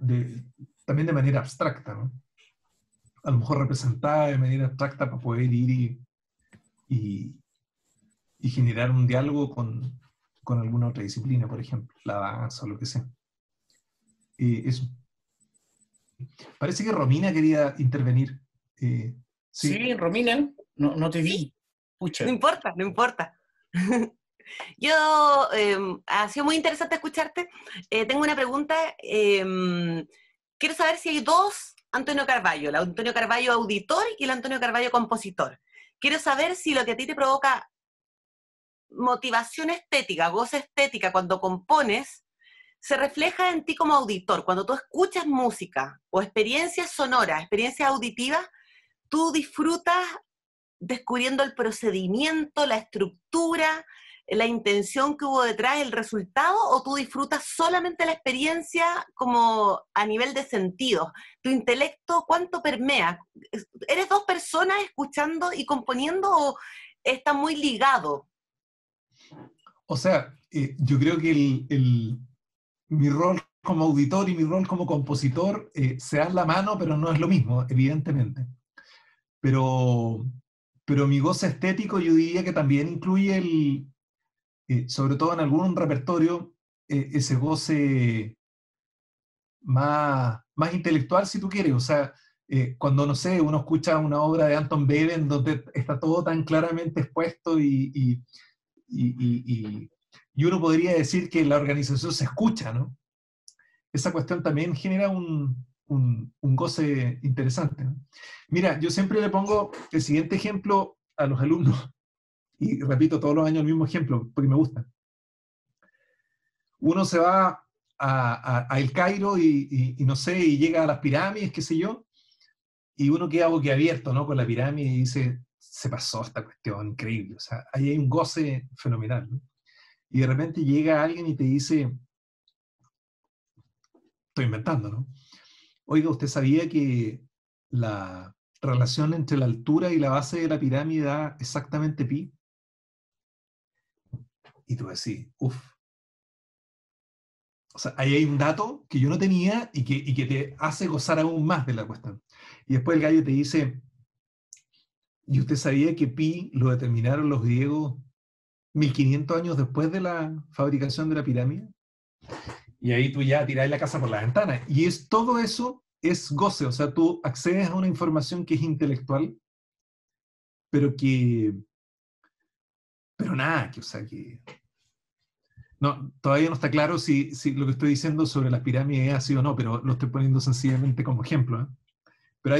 también de manera abstracta, ¿no? A lo mejor representada de manera abstracta para poder ir y generar un diálogo con alguna otra disciplina, por ejemplo, la danza o lo que sea. Eso. Parece que Romina quería intervenir. Sí, Romina, no te vi. Pucha. No importa, no importa. Yo, ha sido muy interesante escucharte. Tengo una pregunta. Quiero saber si hay dos Antonio Carballo, el Antonio Carballo auditor y el Antonio Carballo compositor. Quiero saber si lo que a ti te provoca motivación estética, goce estética cuando compones, se refleja en ti como auditor. Cuando tú escuchas música o experiencias sonoras, experiencias auditivas, tú disfrutas descubriendo el procedimiento, la estructura, la intención que hubo detrás, el resultado, o tú disfrutas solamente la experiencia como a nivel de sentido. Tu intelecto, ¿cuánto permea? ¿Eres dos personas escuchando y componiendo o está muy ligado? O sea, yo creo que mi rol como auditor y mi rol como compositor se dan la mano, pero no es lo mismo, evidentemente. Pero mi goce estético yo diría que también incluye sobre todo en algún repertorio, ese goce más intelectual, si tú quieres. O sea, cuando, no sé, uno escucha una obra de Anton Webern donde está todo tan claramente expuesto y uno podría decir que la organización se escucha, ¿no? Esa cuestión también genera un goce interesante, ¿no? Mira, yo siempre le pongo el siguiente ejemplo a los alumnos. Y repito todos los años el mismo ejemplo, porque me gusta. Uno se va a El Cairo y no sé, y llega a las pirámides, qué sé yo, y uno queda boquiabierto, ¿no? Con la pirámide y dice, se pasó esta cuestión, increíble. O sea, ahí hay un goce fenomenal, ¿no? Y de repente llega alguien y te dice, estoy inventando, ¿no? Oiga, ¿usted sabía que la relación entre la altura y la base de la pirámide da exactamente pi? Y tú decís, uff. O sea, ahí hay un dato que yo no tenía y que te hace gozar aún más de la cuestión. Y después el gallo te dice, ¿y usted sabía que pi lo determinaron los griegos 1500 años después de la fabricación de la pirámide? Y ahí tú ya tirás la casa por la ventana. Y es todo eso es goce. O sea, tú accedes a una información que es intelectual, pero nada, que, o sea, que no, todavía no está claro si lo que estoy diciendo sobre las pirámides es así o no, pero lo estoy poniendo sencillamente como ejemplo, ¿eh? Pero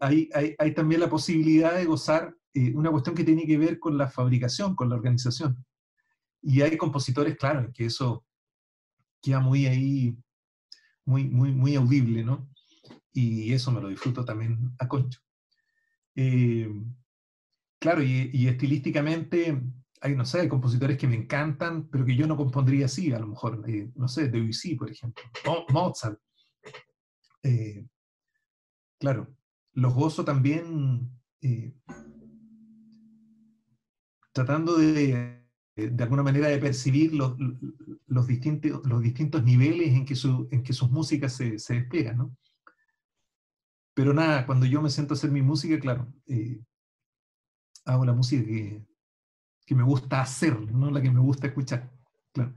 hay también la posibilidad de gozar una cuestión que tiene que ver con la fabricación, con la organización. Y hay compositores, claro, que eso queda muy ahí, muy, muy, muy audible, ¿no? Y eso me lo disfruto también a concho. Claro, y estilísticamente hay, no sé, hay compositores que me encantan, pero que yo no compondría así, a lo mejor, no sé, Debussy, por ejemplo, Mozart. Claro, los gozo también tratando de de alguna manera de percibir los distintos niveles en que sus músicas se despliegan, ¿no? Pero nada, cuando yo me siento a hacer mi música, claro, hago la música que me gusta hacer, ¿no? La que me gusta escuchar, claro.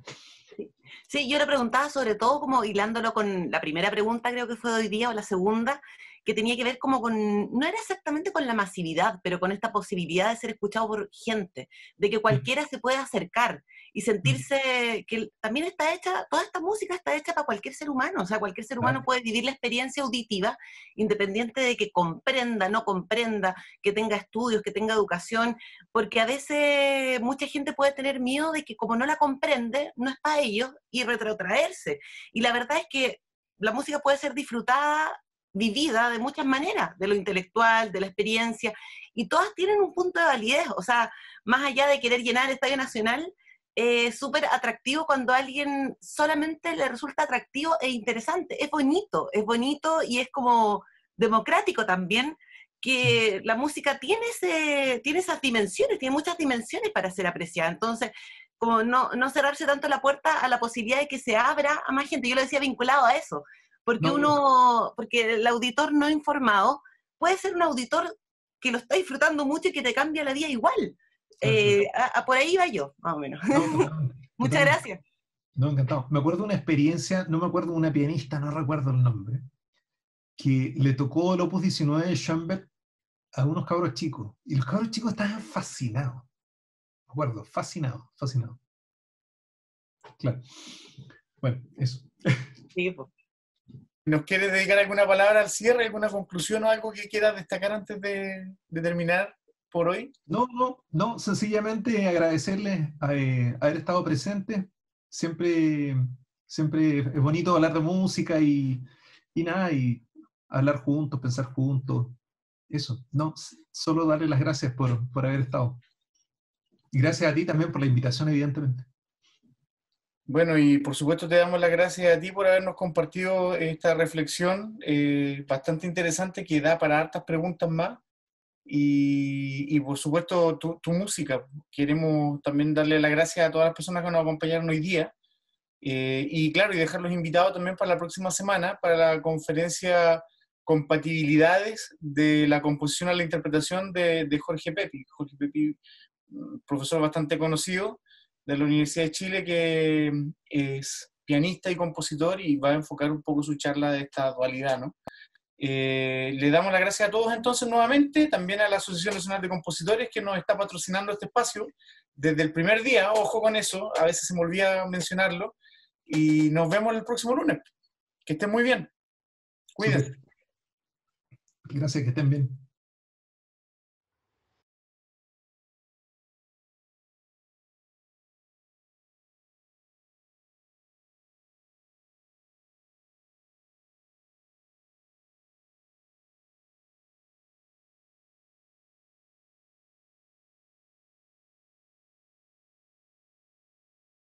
Sí, yo le preguntaba sobre todo como hilándolo con la primera pregunta, creo que fue de hoy día, o la segunda, que tenía que ver como con, no era exactamente con la masividad, pero con esta posibilidad de ser escuchado por gente, de que cualquiera se puede acercar y sentirse que también está hecha, toda esta música está hecha para cualquier ser humano, o sea, cualquier ser humano puede vivir la experiencia auditiva, independiente de que comprenda, no comprenda, que tenga estudios, que tenga educación, porque a veces mucha gente puede tener miedo de que como no la comprende, no es para ellos, y retrotraerse. Y la verdad es que la música puede ser disfrutada, vivida de muchas maneras, de lo intelectual, de la experiencia, y todas tienen un punto de validez, o sea, más allá de querer llenar el Estadio Nacional, es súper atractivo cuando a alguien solamente le resulta atractivo e interesante, es bonito y es como democrático también, que la música tiene esas dimensiones, tiene muchas dimensiones para ser apreciada, entonces, como no cerrarse tanto la puerta a la posibilidad de que se abra a más gente, yo lo decía vinculado a eso, porque el auditor no informado puede ser un auditor que lo está disfrutando mucho y que te cambia la vida igual. Por ahí va yo, más o menos. Muchas gracias. No, encantado. Me acuerdo de una experiencia, no me acuerdo de una pianista, no recuerdo el nombre, que le tocó el Opus 19 de Schoenberg a unos cabros chicos, y los cabros chicos estaban fascinados. Me acuerdo, fascinados. Claro. Bueno, eso. Sí, pues. ¿Nos quieres dedicar alguna palabra al cierre, alguna conclusión o algo que quieras destacar antes de terminar por hoy? No, sencillamente agradecerles haber estado presentes. Siempre es bonito hablar de música y hablar juntos, pensar juntos. Eso, no, solo darle las gracias por haber estado. Y gracias a ti también por la invitación, evidentemente. Bueno, y por supuesto te damos las gracias a ti por habernos compartido esta reflexión bastante interesante que da para hartas preguntas más y por supuesto tu música. Queremos también darle las gracias a todas las personas que nos acompañaron hoy día y claro, y dejarlos invitados también para la próxima semana para la conferencia Compatibilidades de la composición a la interpretación de Jorge Pepi. Jorge Pepi, profesor bastante conocido de la Universidad de Chile, que es pianista y compositor y va a enfocar un poco su charla de esta dualidad, ¿no? Le damos las gracias a todos entonces nuevamente, también a la Asociación Nacional de Compositores que nos está patrocinando este espacio desde el primer día, ojo con eso, a veces se me olvida mencionarlo, y nos vemos el próximo lunes. Que estén muy bien. Cuídense. Gracias, que estén bien.